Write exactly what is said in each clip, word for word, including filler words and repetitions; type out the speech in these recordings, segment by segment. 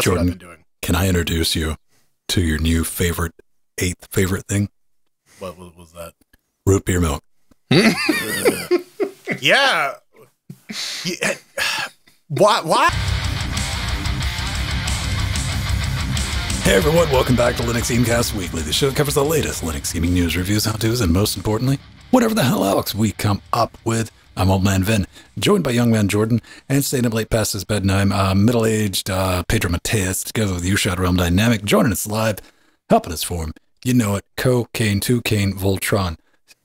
That's Jordan, what I've been doing. Can I introduce you to your new favorite, eighth favorite thing? What was that? Root beer milk. yeah. yeah. What? What? Hey everyone, welcome back to Linux Gamecast Weekly. The show that covers the latest Linux gaming news, reviews, how-tos, and most importantly, whatever the hell else we come up with. I'm old man Vin, joined by young man Jordan, and staying up late past his bedtime, uh, middle-aged uh, Pedro Mateus, together with U-Shot Realm Dynamic, joining us live, helping us form. You know it, Co-Kane, Two-Kane, Voltron.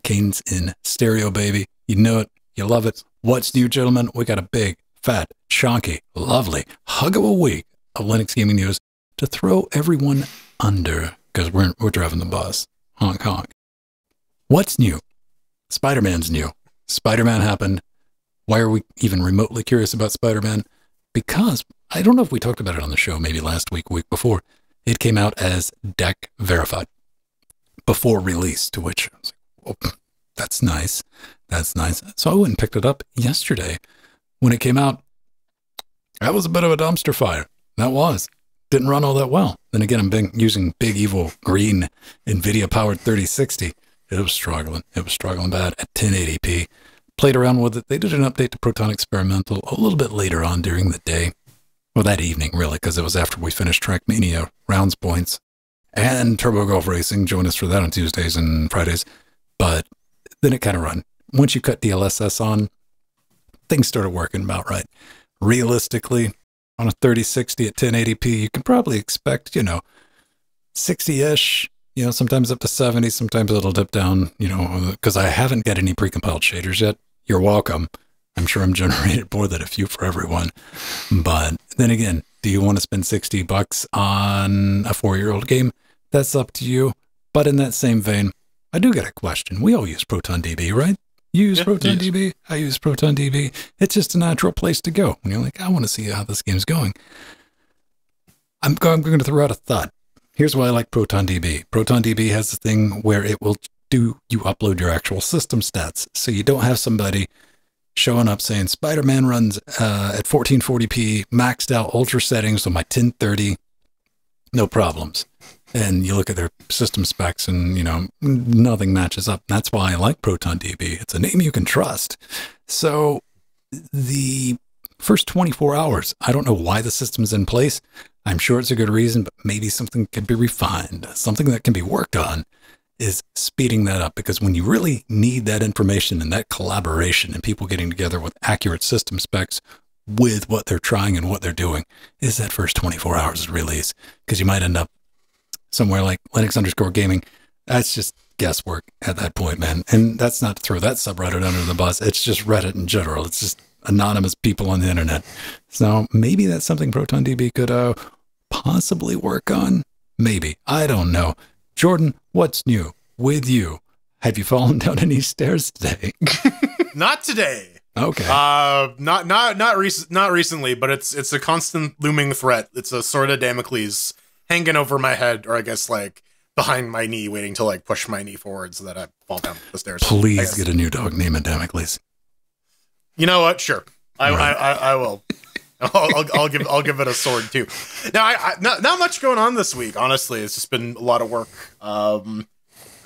Kane's in stereo, baby. You know it, you love it. What's new, gentlemen? We got a big, fat, chonky, lovely hug of a week of Linux gaming news to throw everyone under, because we're, we're driving the bus. Honk, honk. What's new? Spider-Man's new. Spider-Man happened. Why are we even remotely curious about Spider-Man? Because, I don't know if we talked about it on the show, maybe last week, week before, it came out as deck verified before release, to which I was like, oh, that's nice. That's nice. So I went and picked it up yesterday. When it came out, that was a bit of a dumpster fire. That was. Didn't run all that well. Then again, I'm been using big, evil, green, NVIDIA-powered thirty sixty. It was struggling. It was struggling bad at ten eighty p. Played around with it. They did an update to Proton Experimental a little bit later on during the day. Well, that evening, really, because it was after we finished Trackmania, Rounds Points, and Turbo Golf Racing. Join us for that on Tuesdays and Fridays. But then it kind of run. Once you cut D L S S on, things started working about right. Realistically, on a thirty sixty at ten eighty p, you can probably expect, you know, sixty-ish. You know, sometimes up to seventy, sometimes it'll dip down, you know, because I haven't got any precompiled shaders yet. You're welcome. I'm sure I'm generated more than a few for everyone. But then again, do you want to spend sixty bucks on a four-year-old game? That's up to you. But in that same vein, I do get a question. We all use ProtonDB, right? You use yeah, ProtonDB. I use ProtonDB. It's just a natural place to go. And you're like, I want to see how this game's going. I'm, I'm going to throw out a thought. Here's why I like ProtonDB. ProtonDB has a thing where it will do, you upload your actual system stats. So you don't have somebody showing up saying, Spider-Man runs uh, at fourteen forty p, maxed out ultra settings on my ten thirty, no problems. And you look at their system specs and, you know, nothing matches up. That's why I like ProtonDB. It's a name you can trust. So the first twenty-four hours, I don't know why the system's in place. I'm sure it's a good reason, but maybe something can be refined. Something that can be worked on is speeding that up, because when you really need that information and that collaboration and people getting together with accurate system specs with what they're trying and what they're doing is that first twenty-four hours of release, because you might end up somewhere like Linux underscore gaming. That's just guesswork at that point, man. And that's not to throw that subreddit under the bus. It's just Reddit in general. It's just anonymous people on the internet. So maybe that's something ProtonDB could uh, possibly work on. Maybe. I don't know. Jordan, what's new with you? Have you fallen down any stairs today? Not today. Okay. Uh, not not not recent. Not recently, but it's it's a constant looming threat. It's a sort of Damocles hanging over my head, or I guess like behind my knee, waiting to like push my knee forward so that I fall down the stairs. Please get a new dog named Damocles. You know what? Sure, I right. I, I, I will. I'll, I'll, I'll give I'll give it a sword too. Now, I, I not, not much going on this week. Honestly, it's just been a lot of work. Um,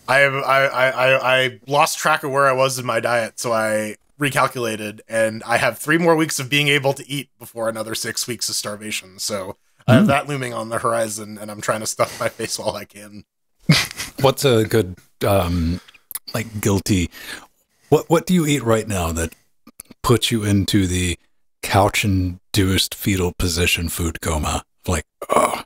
I I I I lost track of where I was in my diet, so I recalculated, and I have three more weeks of being able to eat before another six weeks of starvation. So mm. I have that looming on the horizon, and I'm trying to stuff my face while I can. What's a good um like guilty? What what do you eat right now that put you into the couch-induced fetal position food coma? Like, oh,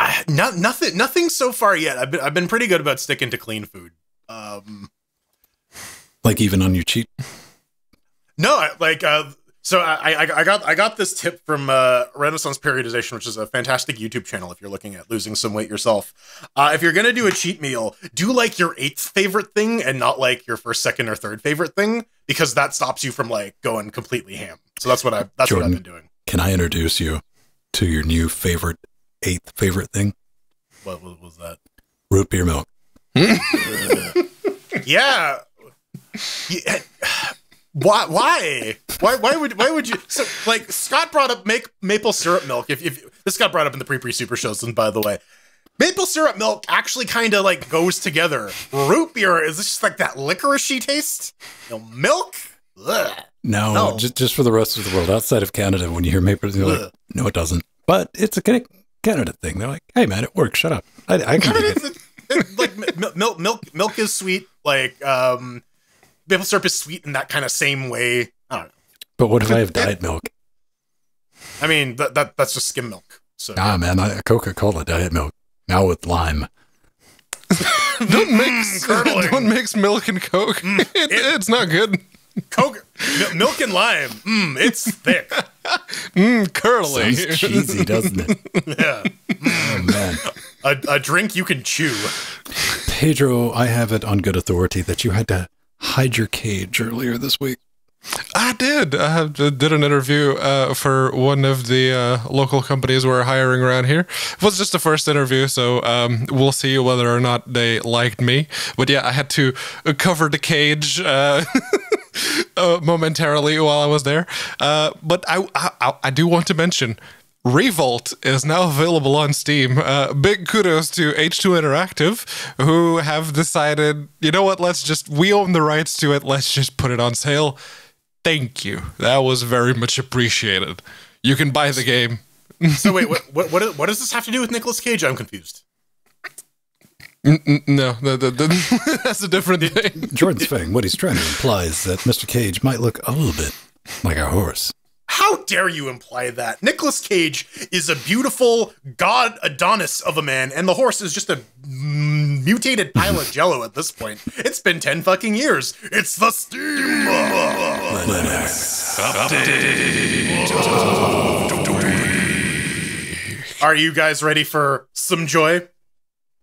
I, not nothing, nothing so far yet. I've been, I've been pretty good about sticking to clean food. Um, like even on your cheat? No, like, uh, so I, I, I got, I got this tip from uh, Renaissance Periodization, which is a fantastic YouTube channel. If you're looking at losing some weight yourself, uh, if you're gonna do a cheat meal, do like your eighth favorite thing and not like your first, second, or third favorite thing, because that stops you from like going completely ham. So that's what I've that's Jordan, what I've been doing. Can I introduce you to your new favorite eighth favorite thing? What was that? Root beer milk. yeah. yeah. Why? Why? Why? Why would? Why would you? So, like, Scott brought up make maple syrup milk. If, if this got brought up in the pre pre super shows, and by the way, maple syrup milk actually kind of like goes together. Root beer is just like that licoricey taste. You know, milk. Ugh. No, no. Just, just for the rest of the world outside of Canada, when you hear maple, you're like, no, it doesn't. But it's a Canada thing. They're like, hey man, it works. Shut up. I, I can do it. It, like milk, milk, milk is sweet. Like um, maple syrup is sweet in that kind of same way. I don't know. But what if I have diet milk? I mean, that, that that's just skim milk. So ah, man, I, Coca-Cola diet milk now with lime. Don't mix, don't mix milk and Coke. Mm, it, it, it's not good. Coke, milk and lime. Mmm, it's thick. Mmm, curly. Sounds cheesy, doesn't it? Yeah. Oh, man. A, a drink you can chew. Pedro, I have it on good authority that you had to hide your cage earlier this week. I did. I have, did an interview uh, for one of the uh, local companies we're hiring around here. It was just the first interview, so um, we'll see whether or not they liked me. But yeah, I had to cover the cage. Uh, Uh, momentarily while I was there, uh, but I, I I do want to mention Revolt is now available on Steam. Uh, big kudos to H two Interactive, who have decided, you know what, let's just, we own the rights to it, let's just put it on sale. Thank you, that was very much appreciated. You can buy the game. So wait, what what what does this have to do with Nicolas Cage? I'm confused. No, the, the, the, that's a different thing. Jordan's thing, what he's trying to imply is that Mister Cage might look a little bit like a horse. How dare you imply that? Nicolas Cage is a beautiful god Adonis of a man, and the horse is just a mutated pile of jello at this point. It's been ten fucking years. It's the Steam Linux Update. Are you guys ready for some joy?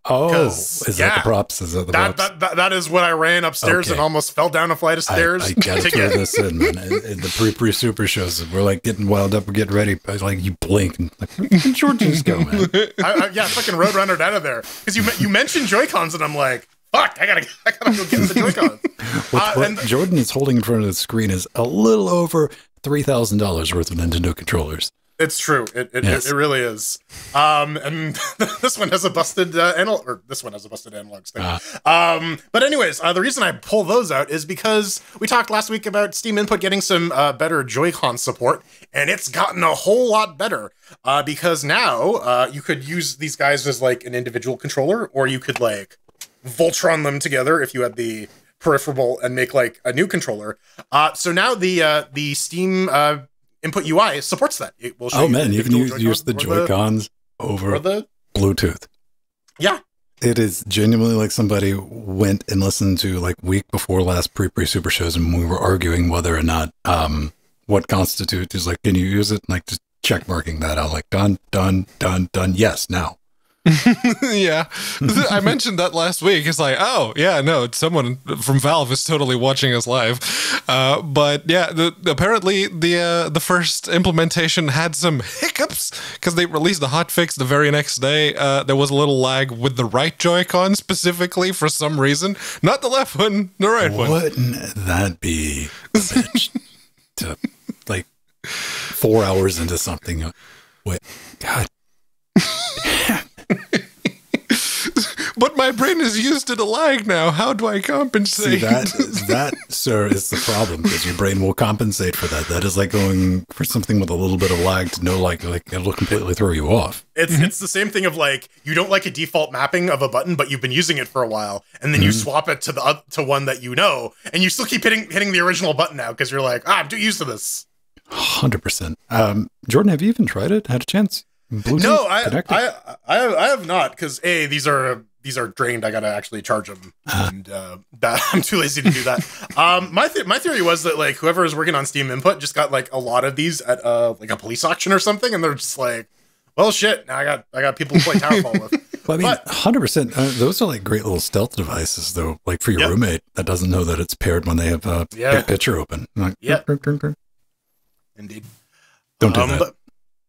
Oh, is yeah, that the props? Is that the that, props? That, that, that is what I ran upstairs okay. and almost fell down a flight of stairs. I, I gotta to throw get. this in, man. In, in the pre-pre super shows, we're like getting wound up, we're getting ready. I was like, you blink. And like, where did Jordan's go, man? I, I, yeah, fucking roadrunnered out of there. Because you you mentioned Joy-Cons, and I'm like, fuck, I gotta, I gotta go get the Joy-Cons. What, uh, what Jordan is holding in front of the screen is a little over three thousand dollars worth of Nintendo controllers. It's true. It it, yes. it it really is. Um, and this one has a busted uh, analog, or this one has a busted analog stick. Uh. Um, but anyways, uh, the reason I pull those out is because we talked last week about Steam Input getting some uh, better Joy-Con support, and it's gotten a whole lot better. Uh, because now uh, you could use these guys as like an individual controller, or you could like Voltron them together if you had the peripheral and make like a new controller. Uh, so now the uh, the Steam uh. Input U I supports that. It will show oh, you man, you can use, use the Joy-Cons over the Bluetooth. Yeah. It is genuinely like somebody went and listened to, like, week before last pre-pre-super shows, and we were arguing whether or not um, what constitutes is, like, can you use it? And, like, just check-marking that out, like, done, done, done, done, yes, now. Yeah. I mentioned that last week. It's like, oh, yeah, no, someone from Valve is totally watching us live. Uh, but yeah, the, apparently the uh, the first implementation had some hiccups because they released the hotfix the very next day. Uh, there was a little lag with the right Joy-Con specifically for some reason. Not the left one, the right Wouldn't one. Wouldn't that be a bitch to, like, four hours into something? Wait, God. But my brain is used to the lag now. How do I compensate? See, that, that, sir, is the problem, because your brain will compensate for that. That is like going for something with a little bit of lag to no lag. Like, it'll completely throw you off. It's, mm-hmm. it's the same thing of, like, you don't like a default mapping of a button, but you've been using it for a while, and then mm-hmm. you swap it to the uh, to one that you know, and you still keep hitting hitting the original button now, because you're like, ah, I'm too used to this. one hundred percent. Um, Jordan, have you even tried it? Had a chance? Bluetooth no, I, I I I have not, because a these are these are drained. I gotta actually charge them, uh. and uh, that, I'm too lazy to do that. um, my th my theory was that, like, whoever is working on Steam Input just got like a lot of these at uh like a police auction or something, and they're just like, well, shit. Now I got I got people to play Towerfall with. Well, I mean, one hundred percent. Uh, those are like great little stealth devices, though. Like for your yep. roommate that doesn't know that it's paired when they have uh, a yeah. picture open. Like, yeah, indeed. Don't do um, that. But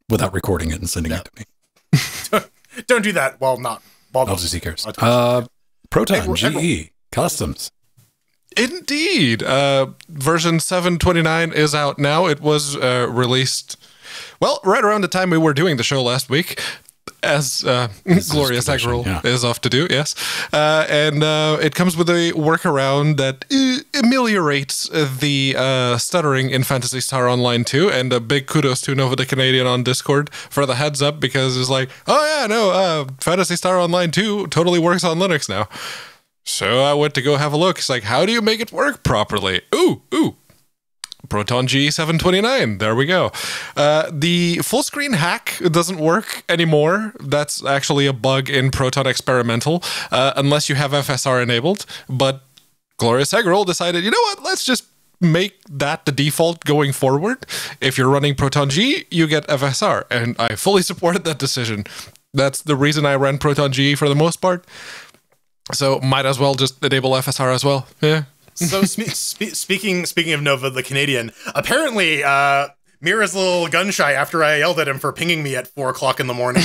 without recording it and sending no. it to me. Don't do that while not. Obviously, cares. Uh, Proton G E Customs. Indeed. Uh, version seven twenty-nine is out now. It was uh, released, well, right around the time we were doing the show last week, as uh, Glorious Eggroll yeah. is off to do, yes. Uh, and uh, it comes with a workaround that uh, ameliorates the uh, stuttering in Phantasy Star Online two, and a big kudos to Nova the Canadian on Discord for the heads up, because it's like, oh yeah, no, uh, Phantasy Star Online two totally works on Linux now. So I went to go have a look. It's like, how do you make it work properly? Ooh, ooh. Proton G E seven twenty-nine. There we go. Uh, the full screen hack doesn't work anymore. That's actually a bug in Proton Experimental, uh, unless you have F S R enabled. But Glorious Eggroll decided, you know what? Let's just make that the default going forward. If you're running Proton G E, you get F S R. And I fully supported that decision. That's the reason I ran Proton G E for the most part. So might as well just enable F S R as well. Yeah. So spe spe speaking speaking of Nova the Canadian, apparently uh, Mira's a little gun shy after I yelled at him for pinging me at four o'clock in the morning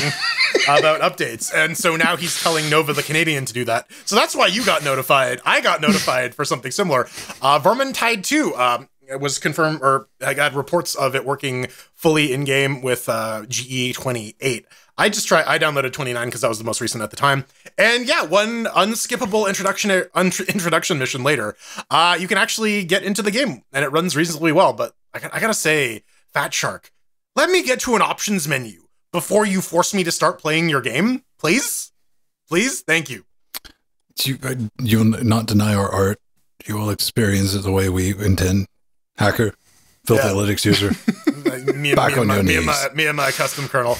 about updates, and so now he's telling Nova the Canadian to do that. So that's why you got notified. I got notified for something similar. Uh, Vermintide two um, was confirmed, or I got reports of it working fully in game with uh, G E twenty-eight. I just try. I downloaded twenty-nine because that was the most recent at the time. And yeah, one unskippable introduction introduction mission later, uh, you can actually get into the game and it runs reasonably well. But I, I gotta say, Fat Shark, let me get to an options menu before you force me to start playing your game, please, please, thank you. You you will not deny our art. You will experience it the way we intend, hacker, filth yeah. analytics user. me, Back me on my, your me knees. And my, me and my custom kernel.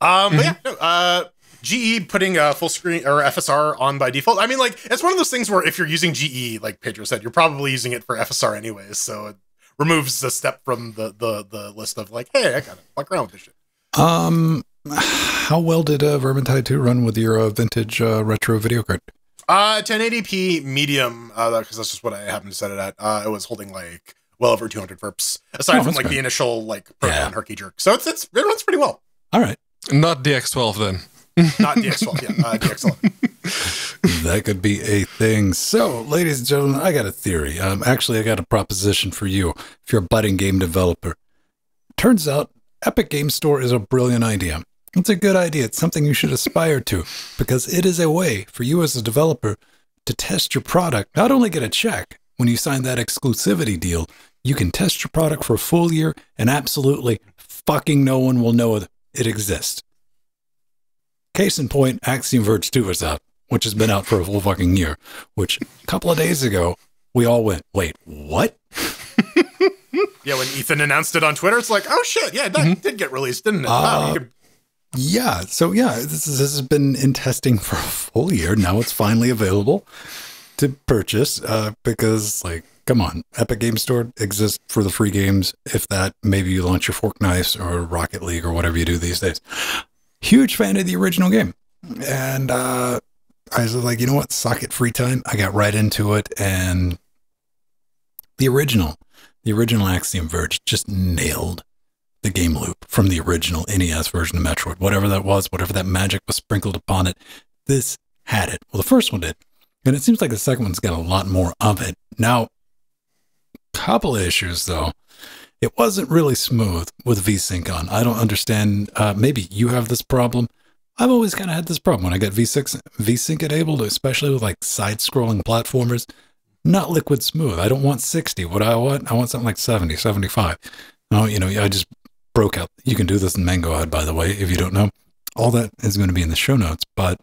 Um, but yeah, no, uh, G E putting uh, full screen or F S R on by default. I mean, like, it's one of those things where if you're using G E, like Pedro said, you're probably using it for F S R anyways. So it removes a step from the, the, the list of like, hey, I gotta fuck around with this shit. Um, how well did uh, Vermintide two run with your uh, vintage uh, retro video card? Uh, ten eighty p medium, uh, because that's just what I happened to set it at. Uh, it was holding like well over two hundred verps, aside oh, from like good. the initial like Proton yeah. herky jerk. So it's, it's, it runs pretty well. All right. Not D X twelve then. Not D X twelve, yeah, uh, D X eleven. That could be a thing. So, ladies and gentlemen, I got a theory. Um, actually, I got a proposition for you if you're a budding game developer. Turns out, Epic Game Store is a brilliant idea. It's a good idea. It's something you should aspire to because it is a way for you as a developer to test your product. Not only get a check when you sign that exclusivity deal, you can test your product for a full year and absolutely fucking no one will know it. It exists. Case in point, Axiom Verge two is out, which has been out for a full fucking year, which a couple of days ago, we all went, wait, what? Yeah, when Ethan announced it on Twitter, it's like, oh shit, yeah, that mm-hmm. did get released, didn't it? Uh, wow, could... Yeah, so yeah, this, is, this has been in testing for a full year. Now it's finally available to purchase uh, because, like, come on, Epic Game Store exists for the free games. If that, maybe you launch your Fork Knives or Rocket League or whatever you do these days. Huge fan of the original game. And uh, I was like, you know what? Suck it, free time. I got right into it. And the original, the original Axiom Verge just nailed the game loop from the original N E S version of Metroid. Whatever that was, whatever that magic was sprinkled upon it, this had it. Well, the first one did. And it seems like the second one's got a lot more of it. Now, couple of issues though. It wasn't really smooth with VSync on. I don't understand. Uh, maybe you have this problem. I've always kind of had this problem when I got V six VSync enabled, especially with like side-scrolling platformers. Not liquid smooth. I don't want sixty. What I want, I want something like seventy, seventy-five. Oh, you know, I just broke out. You can do this in Mangoad, by the way, if you don't know. All that is going to be in the show notes, but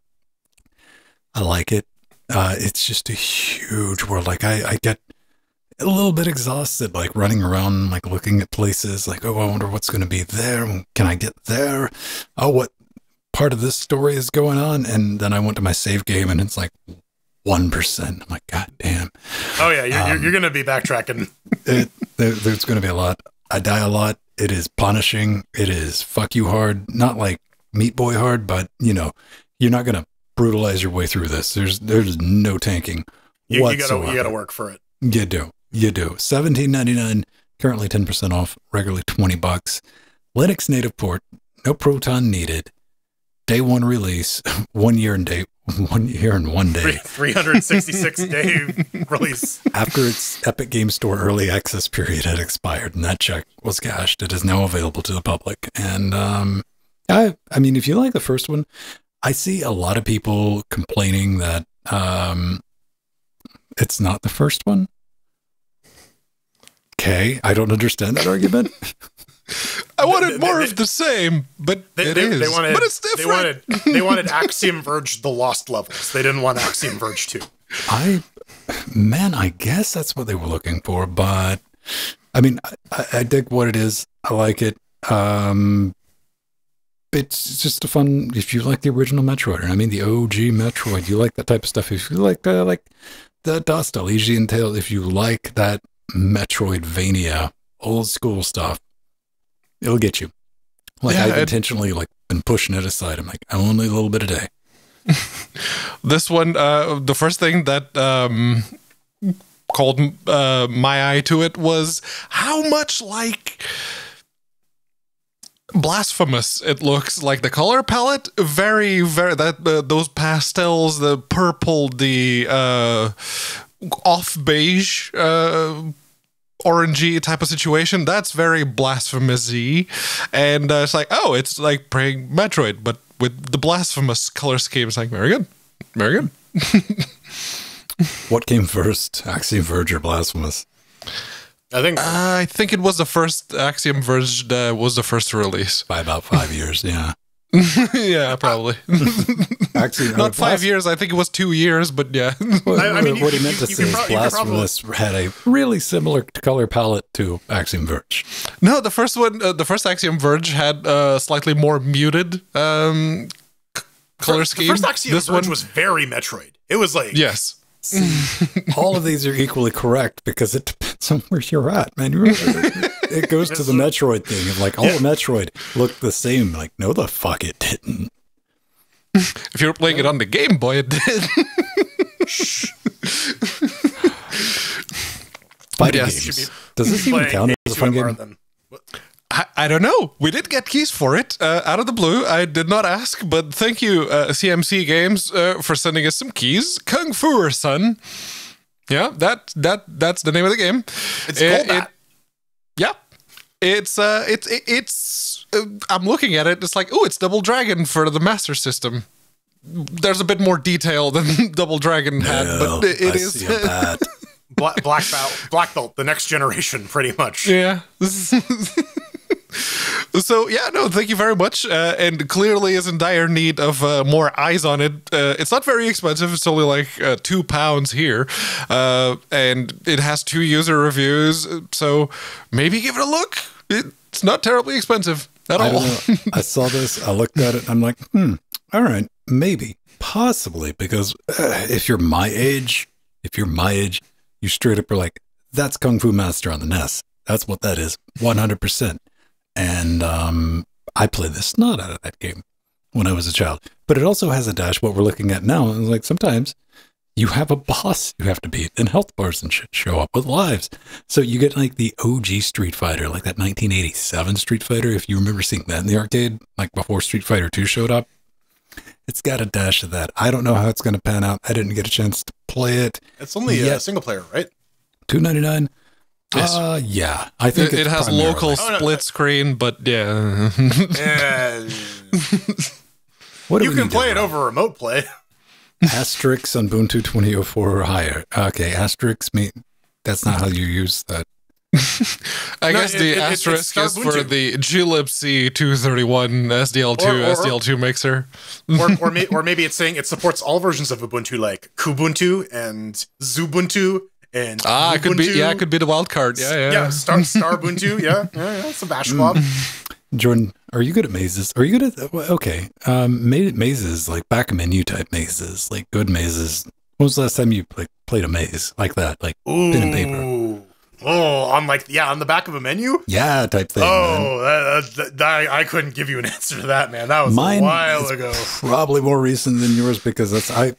I like it. Uh, it's just a huge world. Like I, I get a little bit exhausted, like running around, like looking at places, like, oh, I wonder what's going to be there. Can I get there? Oh, what part of this story is going on? And then I went to my save game and it's like one percent. I'm like, God damn. Oh yeah. You're, um, you're going to be backtracking. it, there, there's going to be a lot. I die a lot. It is punishing. It is fuck you hard. Not like Meat Boy hard, but you know, you're not going to brutalize your way through this. There's, there's no tanking. You, you gotta, you gotta work for it. You do. You do. seventeen ninety-nine, currently ten percent off, regularly twenty bucks. Linux native port, no Proton needed. day one release, one year and day one year and one day, three hundred sixty-six day release after its Epic Game Store early access period had expired, and that check was cashed. It is now available to the public, and um, I I mean, if you like the first one, I see a lot of people complaining that um, it's not the first one. Okay, I don't understand that argument. I wanted more they, they, of the same, but they, it they, is. They wanted, but it's different. They wanted, they wanted Axiom Verge: The Lost Levels. They didn't want Axiom Verge two. I, man, I guess that's what they were looking for. But I mean, I, I dig what it is. I like it. Um, it's just a fun. If you like the original Metroid, and I mean the O G Metroid, you like that type of stuff. If you like uh, like the Dostalgian Tale, if you like that Metroidvania old school stuff, it'll get you. Like, yeah, I've intentionally like been pushing it aside. I'm like, only a little bit a day. This one, uh, the first thing that um, called uh, my eye to it was how much like blasphemous it looks. Like the color palette, very, very that uh, those pastels, the purple, the uh, off beige. Uh, orangey type of situation. That's very blasphemous-y. And uh, it's like, oh, it's like playing Metroid, but with the blasphemous color scheme. It's like, very good. Very good. What came first, Axiom Verge or Blasphemous? I think uh, I think it was the first Axiom Verge that was the first release. By about five years, yeah. Yeah, probably. Actually, not five years. I think it was two years, but yeah. I, I mean, what you, he meant you, to you say is Blasphemous had a really similar color palette to Axiom Verge. No, the first one, uh, the first Axiom Verge had uh, slightly more muted um, color scheme. The first Axiom this Verge one was very Metroid. It was like yes. See, all of these are equally correct because it depends on where you're at, man. You're right. It goes to the Metroid thing of like all yeah. Metroid looked the same. Like, no, the fuck it didn't. If you're playing it on the Game Boy, it did. Fighting yes, games. Does this even count as a fun game? I, I don't know. We did get keys for it uh, out of the blue. I did not ask, but thank you, uh, C M C Games, uh, for sending us some keys. Kung Fu Son. Yeah, that that that's the name of the game. It's it, called it, yeah, it's uh, it's it, it's. Uh, I'm looking at it. It's like, oh, it's Double Dragon for the Master System. There's a bit more detail than Double Dragon had, no, but it, it is see a Black Black Belt, Black Belt, the next generation, pretty much. Yeah. So yeah, no, thank you very much. Uh, and clearly is in dire need of uh, more eyes on it. Uh, it's not very expensive. It's only like uh, two pounds here. Uh, and it has two user reviews. So maybe give it a look. It's not terribly expensive at all. I, I saw this. I looked at it. I'm like, hmm, all right, maybe, possibly. Because uh, if you're my age, if you're my age, you straight up are like, that's Kung Fu Master on the N E S. That's what that is. one hundred percent. And um, I played the snot out of that game when I was a child. But it also has a dash, what we're looking at now. And like sometimes you have a boss you have to beat, and health bars and shit show up with lives. So you get like the O G Street Fighter, like that nineteen eighty-seven Street Fighter. If you remember seeing that in the arcade, like before Street Fighter two showed up, it's got a dash of that. I don't know how it's going to pan out. I didn't get a chance to play it. It's only a uh, single player, right? two ninety-nine. Yes. Uh, yeah, I think it, it has local oh, no, split no. screen, but yeah. yeah. What you can play it over remote play. Asterisk on Ubuntu twenty oh four or higher. Okay, asterisk mean that's not how you use that. I no, guess it, the it, asterisk is for the glibc two thirty-one S D L two or, or, S D L two mixer, or or, may, or maybe it's saying it supports all versions of Ubuntu, like Kubuntu and Zubuntu. And ah, Ubuntu. It could be, yeah, it could be the wild card. Yeah, yeah. Yeah, Star Ubuntu. Yeah, yeah, yeah. Sebastian Bob. Jordan, are you good at mazes? Are you good at, okay. Um, mazes, like back menu type mazes, like good mazes. When was the last time you like, played a maze like that? Like Ooh. pen and paper? Oh, on like, yeah, on the back of a menu? Yeah, type thing. Oh, that, that, that, I couldn't give you an answer to that, man. That was Mine a while ago. Probably more recent than yours because that's, I,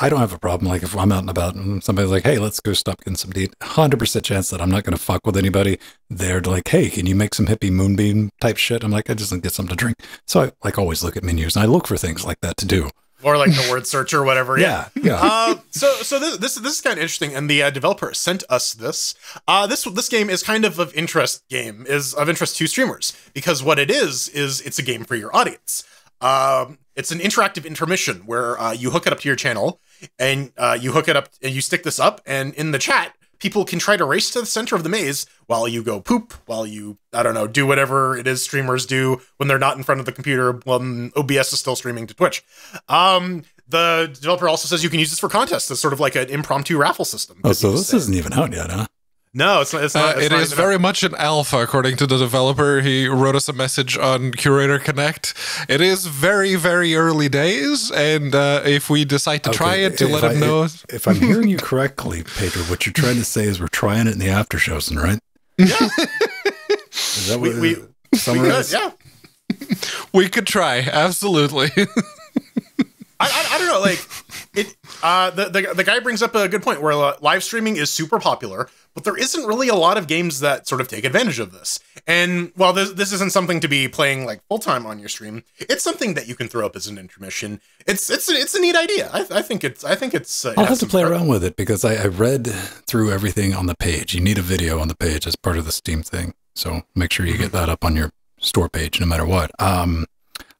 I don't have a problem. Like if I'm out and about and somebody's like, hey, let's go stop getting some deed, one hundred percent chance that I'm not going to fuck with anybody. They're like, hey, can you make some hippie moonbeam type shit? I'm like, I just want to get something to drink. So I like always look at menus and I look for things like that to do. Or like the word search or whatever. Yeah. yeah. Uh, so so this, this this is kind of interesting, and the uh, developer sent us this. Uh, this this game is kind of of interest game is of interest to streamers, because what it is is it's a game for your audience. Um, it's an interactive intermission where uh, you hook it up to your channel, and uh, you hook it up and you stick this up, and in the chat people can try to race to the center of the maze while you go poop, while you, I don't know, do whatever it is streamers do when they're not in front of the computer, when O B S is still streaming to Twitch. Um, the developer also says you can use this for contests. It's sort of like an impromptu raffle system. Oh, so this isn't even out yet, huh? No, it's not. It's not uh, it's it not is very much an alpha, according to the developer. He wrote us a message on Curator Connect. It is very, very early days, and uh, if we decide to okay, try it, to let I, him know. If, if I'm hearing you correctly, Pedro, what you're trying to say is we're trying it in the after shows, right? Yeah. Is that what we, we, we could, yeah. We could try, absolutely. I, I, I don't know, like, it. Uh, the, the, the guy brings up a good point where uh, live streaming is super popular, but there isn't really a lot of games that sort of take advantage of this. And while this, this isn't something to be playing, like, full-time on your stream, it's something that you can throw up as an intermission. It's it's it's a neat idea. I, I think it's... I think it's uh, I'll have to play around with it, because I, I read through everything on the page. You need a video on the page as part of the Steam thing, so make sure you get that up on your store page no matter what. Um,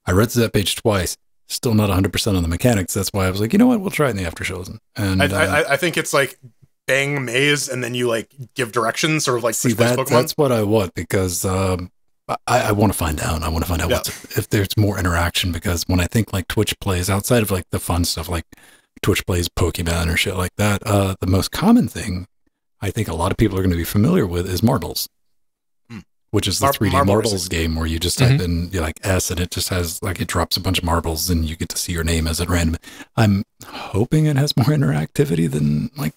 I read through that page twice. Still not one hundred percent on the mechanics. That's why I was like, you know what? We'll try it in the after shows. And I, uh, I, I think it's like bang maze, and then you like give directions, sort of like see that, Pokemon. That's what I want, because um, I, I want to find out. I want to find out yeah. what's, if there's more interaction, because when I think like Twitch plays, outside of like the fun stuff, like Twitch plays Pokemon or shit like that, uh, the most common thing I think a lot of people are going to be familiar with is marbles. Which is the Mar three D Marbles, Marbles game where you just type mm-hmm. in you know, like S, and it just has like it drops a bunch of marbles and you get to see your name as it random. I'm hoping it has more interactivity than like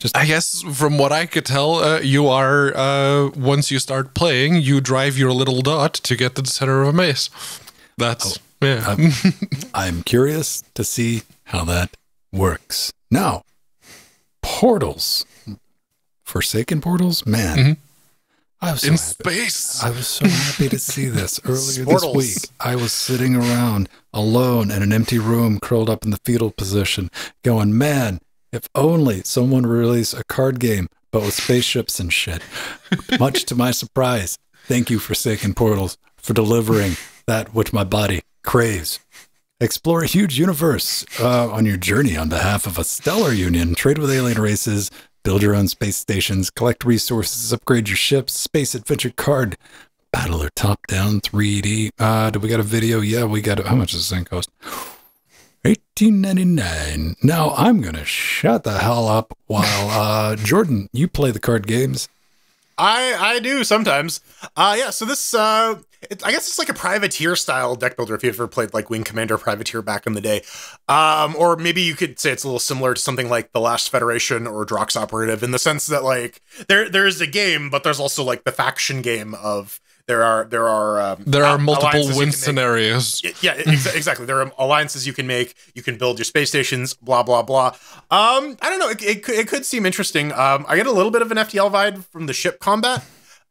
just. I guess from what I could tell, uh, you are uh, once you start playing, you drive your little dot to get to the center of a maze. That's oh, yeah. I'm, I'm curious to see how that works. Now, Portals, Forsaken Portals, man. Mm-hmm. I was so in happy. space. I was so happy to see this earlier Sportles. this week. I was sitting around alone in an empty room, curled up in the fetal position, going, "Man, if only someone released a card game, but with spaceships and shit." Much to my surprise, thank you, Forsaken Portals, for delivering that which my body craves. Explore a huge universe uh, on your journey on behalf of a stellar union. Trade with alien races. Build your own space stations, collect resources, upgrade your ships, space adventure card, battle or top-down three D. Uh, do we got a video? Yeah, we got a, how much does this thing cost? eighteen ninety-nine. Now I'm going to shut the hell up while, uh, Jordan, you play the card games. I, I do sometimes. Uh, yeah, so this, uh, it, I guess it's like a privateer style deck builder if you ever played like Wing Commander Privateer back in the day. Um, or maybe you could say it's a little similar to something like The Last Federation or Drox Operative, in the sense that like there there is a game, but there's also like the faction game of there are there are um, there are multiple win scenarios. Yeah, ex exactly. There are alliances you can make. You can build your space stations. Blah blah blah. Um, I don't know. It, it, it could seem interesting. Um, I get a little bit of an F T L vibe from the ship combat.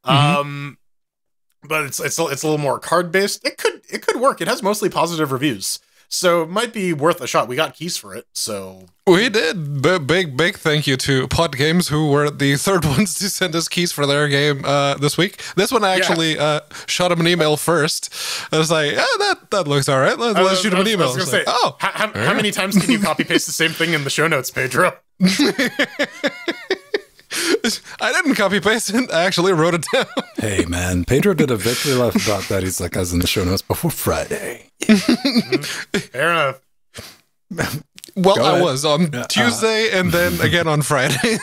Mm-hmm. Um. But it's it's it's a little more card based. It could it could work. It has mostly positive reviews, so it might be worth a shot. We got keys for it, so we did. B big big thank you to Pod Games, who were the third ones to send us keys for their game uh, this week. This one I actually yeah. uh, shot him an email first. I was like, oh, that that looks all right. Let's, uh, let's shoot him an email. I was gonna say, like, oh, how, how many times can you copy paste the same thing in the show notes, Pedro? I didn't copy paste it. I actually wrote it down. Hey man, Pedro did a victory laugh about that. He's like, I was in the show notes before Friday. Yeah. Mm-hmm. Fair enough. Well, Go I ahead. was on uh, Tuesday and then again on Friday.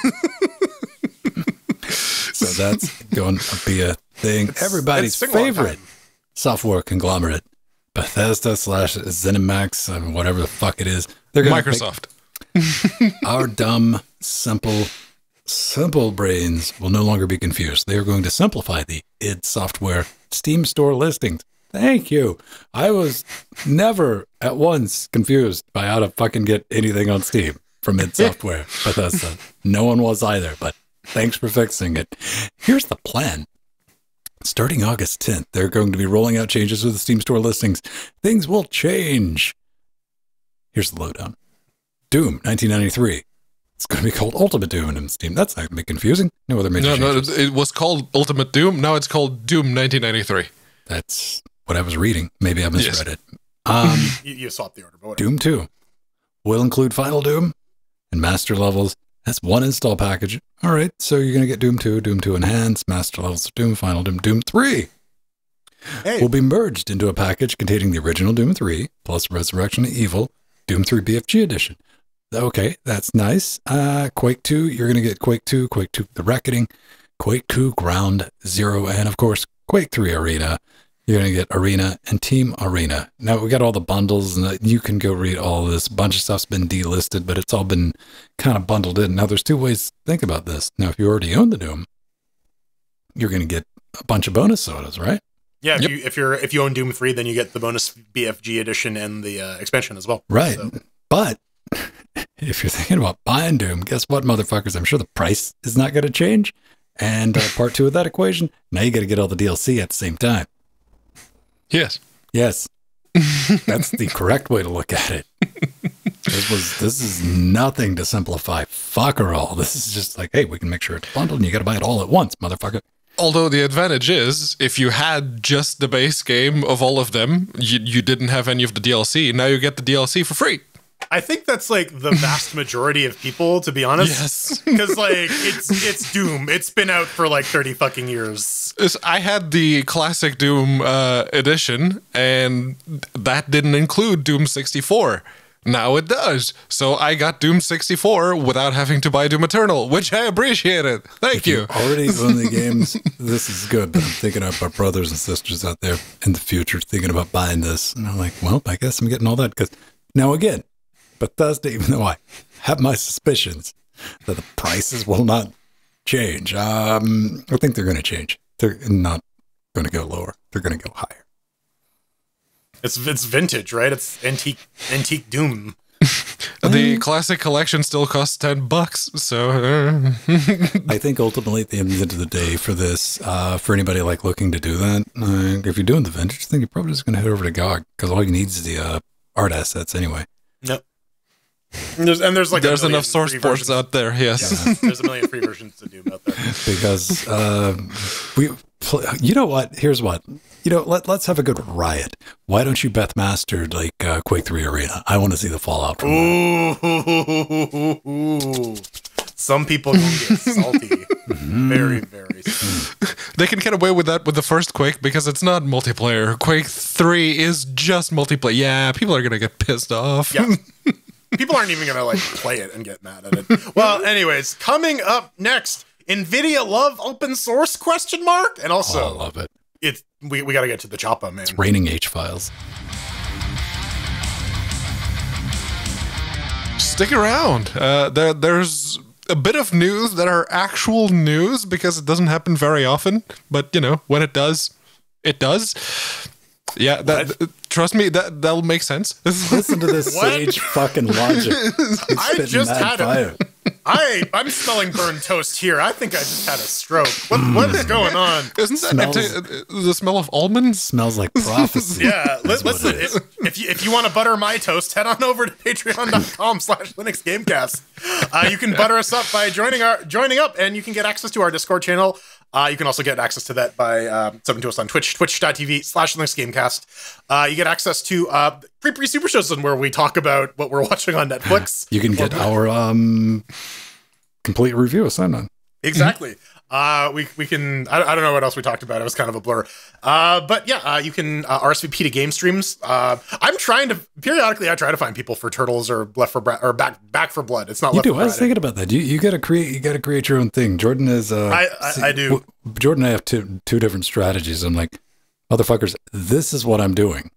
So that's going to be a thing. It's, Everybody's it's favorite software conglomerate, Bethesda slash ZeniMax and whatever the fuck it is. They're Microsoft. Our dumb, simple. Simple brains will no longer be confused. They are going to simplify the id Software Steam store listings. Thank you. I was never at once confused by how to fucking get anything on Steam from id Software, Bethesda. No one was either, but thanks for fixing it. Here's the plan. Starting August tenth, they're going to be rolling out changes to the Steam Store listings. Things will change. Here's the lowdown. Doom, nineteen ninety-three. It's going to be called Ultimate Doom in Steam. That's not going to be confusing. No other major no, changes. No, it was called Ultimate Doom. Now it's called Doom nineteen ninety-three. That's what I was reading. Maybe I misread yes. it. Um, you, you swapped the order. But Doom two will include Final Doom and Master Levels. That's one install package. All right, so you're going to get Doom two, Doom two Enhanced, Master Levels of Doom, Final Doom, Doom three. Hey. Will be merged into a package containing the original Doom three, plus Resurrection of Evil, Doom three B F G Edition. Okay, that's nice. Uh, Quake two, you're going to get Quake two, Quake two The Reckoning, Quake two Ground Zero, and of course, Quake three Arena. You're going to get Arena and Team Arena. Now, we got all the bundles, and you can go read all this. A bunch of stuff's been delisted, but it's all been kind of bundled in. Now, there's two ways to think about this. Now, if you already own the Doom, you're going to get a bunch of bonus sodas, right? Yeah, if, yep. you, if, you're, if you own Doom three, then you get the bonus B F G edition and the uh, expansion as well. Right, so. But if you're thinking about buying Doom, guess what, motherfuckers? I'm sure the price is not going to change. And uh, part two of that equation, now you got to get all the D L C at the same time. Yes. Yes. That's the correct way to look at it. This was this is nothing to simplify fucker all. This is just like, hey, we can make sure it's bundled and you gotta buy it all at once, motherfucker. Although the advantage is, if you had just the base game of all of them, you you didn't have any of the D L C, now you get the D L C for free. I think that's like the vast majority of people, to be honest. Yes. Because like it's it's Doom. It's been out for like thirty fucking years. I had the classic Doom uh, edition, and that didn't include Doom sixty-four. Now it does. So I got Doom sixty-four without having to buy Doom Eternal, which I appreciated. Thank if you. you. Already own the games. This is good. But I'm thinking of our brothers and sisters out there in the future thinking about buying this, and I'm like, well, I guess I'm getting all that because now again. Bethesda, even though I have my suspicions that the prices will not change, um, I think they're going to change. They're not going to go lower. They're going to go higher. It's it's vintage, right? It's antique antique Doom. The classic collection still costs ten bucks. So I think ultimately at the end of the day, for this, uh, for anybody like looking to do that, uh, if you're doing the vintage thing, you're probably just going to head over to G O G because all you need is the uh, art assets anyway. Nope. And there's, and there's like there's enough source ports out there. Yes, yeah, there's a million free versions to do about that. Because uh, we, you know what? Here's what you know. Let let's have a good riot. Why don't you Beth Master like uh, Quake three Arena? I want to see the fallout. From Ooh, some people don't get salty. Mm-hmm. Very very. Salty. They can get away with that with the first Quake because it's not multiplayer. Quake three is just multiplayer. Yeah, people are gonna get pissed off. Yeah. People aren't even going to like play it and get mad at it. Well, anyways, coming up next, NVIDIA love open source question mark. And also, oh, I love it. It's, we we got to get to the choppa, man. It's raining H-Files. Stick around. Uh, there There's a bit of news that are actual news because it doesn't happen very often. But, you know, when it does, it does. Yeah, that, uh, trust me, that that'll make sense. Listen to this sage fucking logic. It's I just had a, I I'm smelling burned toast here. I think I just had a stroke. What mm. what is going on? Isn't smells, that the smell of almonds? Smells like prophecy. Yeah, listen. If, if you if you want to butter my toast, head on over to patreon dot com slash Linux Gamecast. Uh, you can butter us up by joining our joining up, and you can get access to our Discord channel. Uh, you can also get access to that by uh, subbing to us on Twitch, twitch dot T V slash Linux Gamecast. Uh, you get access to uh, pre-pre super shows where we talk about what we're watching on Netflix. You can get our um, complete review of Simon. Exactly. uh, we, we can, I, I don't know what else we talked about. It was kind of a blur. Uh, but yeah, uh, you can uh, R S V P to game streams. Uh, I'm trying to, periodically I try to find people for Turtles or Left for Bra or Back Back for Blood. It's not you Left do. for Blood. I was thinking about that. You you got to create, you got to create your own thing. Jordan is, uh, I, I, I do. Jordan and I have two, two different strategies. I'm like, motherfuckers, this is what I'm doing.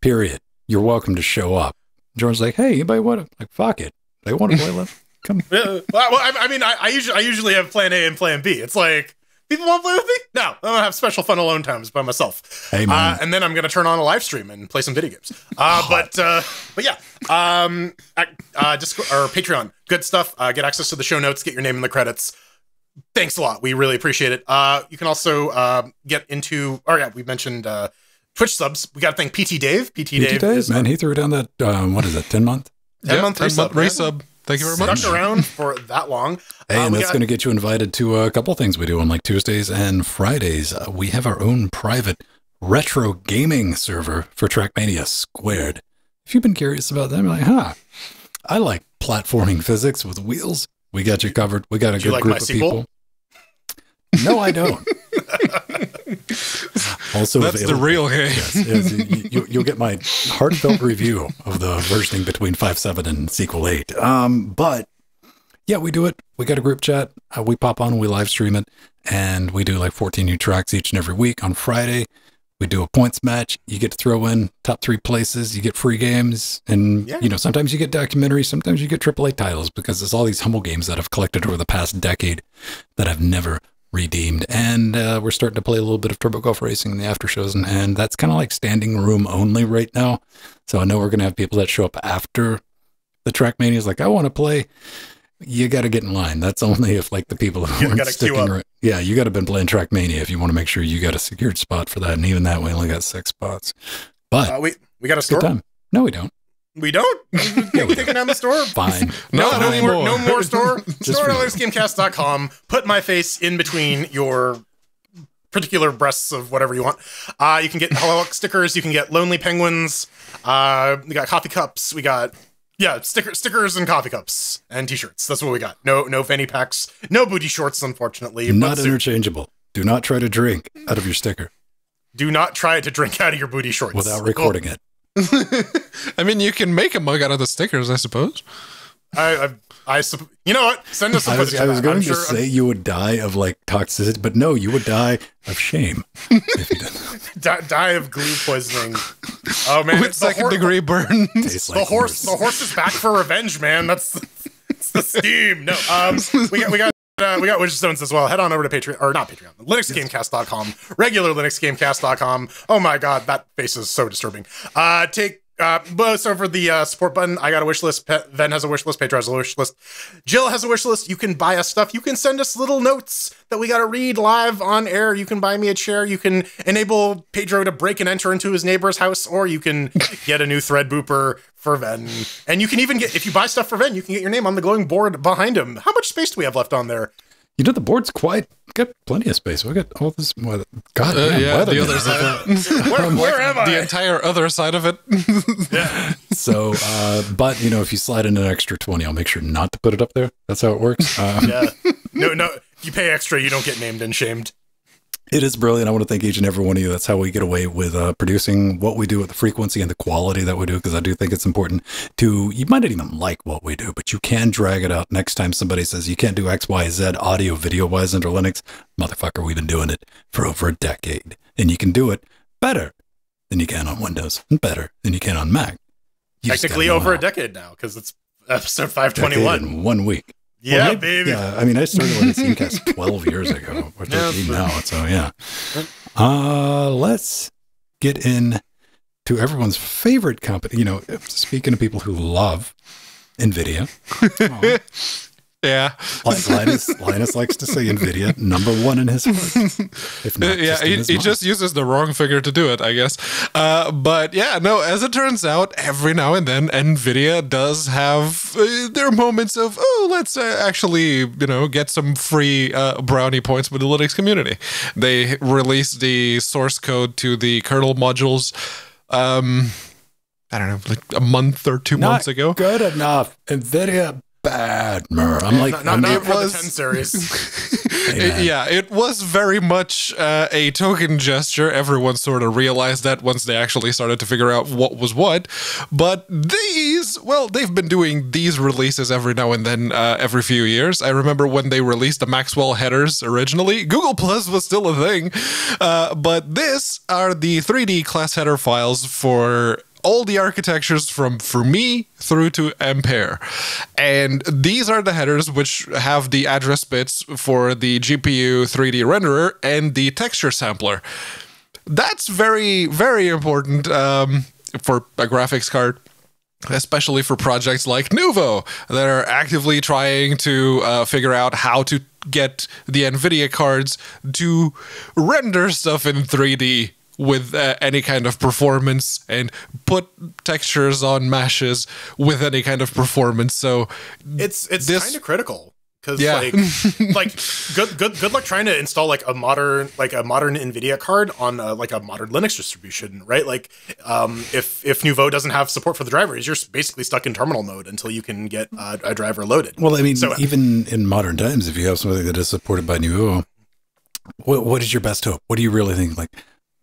Period. You're welcome to show up. Jordan's like, hey, anybody want to, like, fuck it. They want to play Left. Come. Well, I mean, I, I usually I usually have plan A and plan B. It's like People want to play with me? No, I'm going to have special fun alone times by myself. Hey, man. Uh, and then I'm going to turn on a live stream and play some video games. Uh, but uh, but yeah, um, uh, Discord, or Patreon, good stuff. Uh, get access to the show notes, get your name in the credits. Thanks a lot. We really appreciate it. Uh, you can also uh, get into, oh yeah, we mentioned uh, Twitch subs. We got to thank P T Dave. P T, P T Dave, is, man, he threw down that, um, what is it, ten month? ten month yeah, resub. resub. Thank you very much. Stuck around for that long. Hey, um, and that's got... going to get you invited to a couple of things we do on like Tuesdays and Fridays. Uh, we have our own private retro gaming server for Trackmania Squared. If you've been curious about that, I'm like, huh, I like platforming physics with wheels. We got you covered. We got a good like group of sequel? people. No, I don't. Also, that's available. The real game. Yes, yes, you, you, you'll get my heartfelt review of the versioning between five point seven and sequel eight. Um, but yeah, we do it. We got a group chat. Uh, we pop on, we live stream it, and we do like fourteen new tracks each and every week. On Friday, we do a points match. You get to throw in top three places. You get free games, and yeah. you know sometimes you get documentaries, sometimes you get triple A titles because there's all these humble games that I've collected over the past decade that I've never redeemed. And uh, we're starting to play a little bit of Turbo Golf Racing in the after shows, and, and that's kind of like standing room only right now. So I know we're going to have people that show up after the Trackmania is like, I want to play. You got to get in line. That's only if like the people who aren't sticking around. Yeah, you got to been playing Trackmania if you want to make sure you got a secured spot for that. And even that, we only got six spots. But uh, we we got a store. Time. No, we don't. We don't. Yeah, we taking down the store. Fine. No, no, no more. No more store. Store at Linux Gamecast dot com. Put my face in between your particular breasts of whatever you want. Uh, you can get Hello stickers. You can get Lonely Penguins. Uh, we got coffee cups. We got yeah sticker, stickers and coffee cups and T-shirts. That's what we got. No, no fanny packs. No booty shorts, unfortunately. Not interchangeable. Do not try to drink out of your sticker. Do not try to drink out of your booty shorts without recording oh. it. I mean, you can make a mug out of the stickers, I suppose. I, I, I you know what? Send us. A I was, I was going I'm to sure say I'm... you would die of like toxicity, but no, you would die of shame. If you didn't. Die, die of glue poisoning. Oh man, with second degree burns. The like horse, the horse is back for revenge, man. That's it's the steam. No, um, we got, we got. Uh, we got Witch Stones as well. Head on over to Patreon, or not Patreon, Linux Gamecast dot com, regular Linux Gamecast dot com. Oh my god, that face is so disturbing. Uh, take uh, both over the uh, support button. I got a wish list. Pet, Ven has a wish list. Petra has a wish list. Jill has a wish list. You can buy us stuff. You can send us little notes that we got to read live on air. You can buy me a chair. You can enable Pedro to break and enter into his neighbor's house, or you can get a new thread booper for Ven. And you can even get, if you buy stuff for Ven, you can get your name on the glowing board behind him. How much space do we have left on there? You know, the board's quite, got plenty of space. We got all this weather. God, uh, damn, yeah, weather the other side. where where am I? The entire other side of it. Yeah. So, uh, but, you know, if you slide in an extra twenty, I'll make sure not to put it up there. That's how it works. Um, yeah. No, no. You pay extra, you don't get named and shamed. It is brilliant. I want to thank each and every one of you. That's how we get away with uh, producing what we do with the frequency and the quality that we do, because I do think it's important to, you might not even like what we do, but you can drag it out. Next time somebody says you can't do X, Y, Z audio, video-wise under Linux, motherfucker, we've been doing it for over a decade. And you can do it better than you can on Windows and better than you can on Mac. You Technically over how. a decade now, because it's episode five twenty-one. Decade in one week. Yeah, well, baby. Yeah, I mean, I started with Steamcast twelve years ago, or thirteen now. So yeah, uh, let's get in to everyone's favorite company. You know, speaking of people who love NVIDIA, oh, yeah, Linus, Linus likes to say NVIDIA number one in his heart. If not, yeah, just he, he just uses the wrong figure to do it, I guess. Uh, but yeah, no. As it turns out, every now and then, NVIDIA does have uh, their moments of oh. Let's uh, actually, you know, get some free uh, brownie points with the Linux community. They released the source code to the kernel modules, um, I don't know, like a month or two not months ago. Good enough. NVIDIA bad, mer. I'm like, not, not, I'm not for was, the ten series. It, yeah, it was very much uh, a token gesture. Everyone sort of realized that once they actually started to figure out what was what. But these, well, they've been doing these releases every now and then, uh, every few years. I remember when they released the Maxwell headers originally, Google Plus was still a thing. Uh, but this are the three D class header files for all the architectures from Fermi through to Ampere. And these are the headers which have the address bits for the G P U, three D renderer, and the texture sampler. That's very, very important um, for a graphics card, especially for projects like Nouveau that are actively trying to uh, figure out how to get the NVIDIA cards to render stuff in three D with uh, any kind of performance and put textures on meshes with any kind of performance. So it's it's kind of critical because yeah. like like good good good luck trying to install like a modern like a modern NVIDIA card on a, like a modern Linux distribution, right? Like um, if if Nouveau doesn't have support for the drivers, you're basically stuck in terminal mode until you can get uh, a driver loaded. Well, I mean, so, even in modern times, if you have something that is supported by Nouveau, what what is your best hope? What do you really think? Like,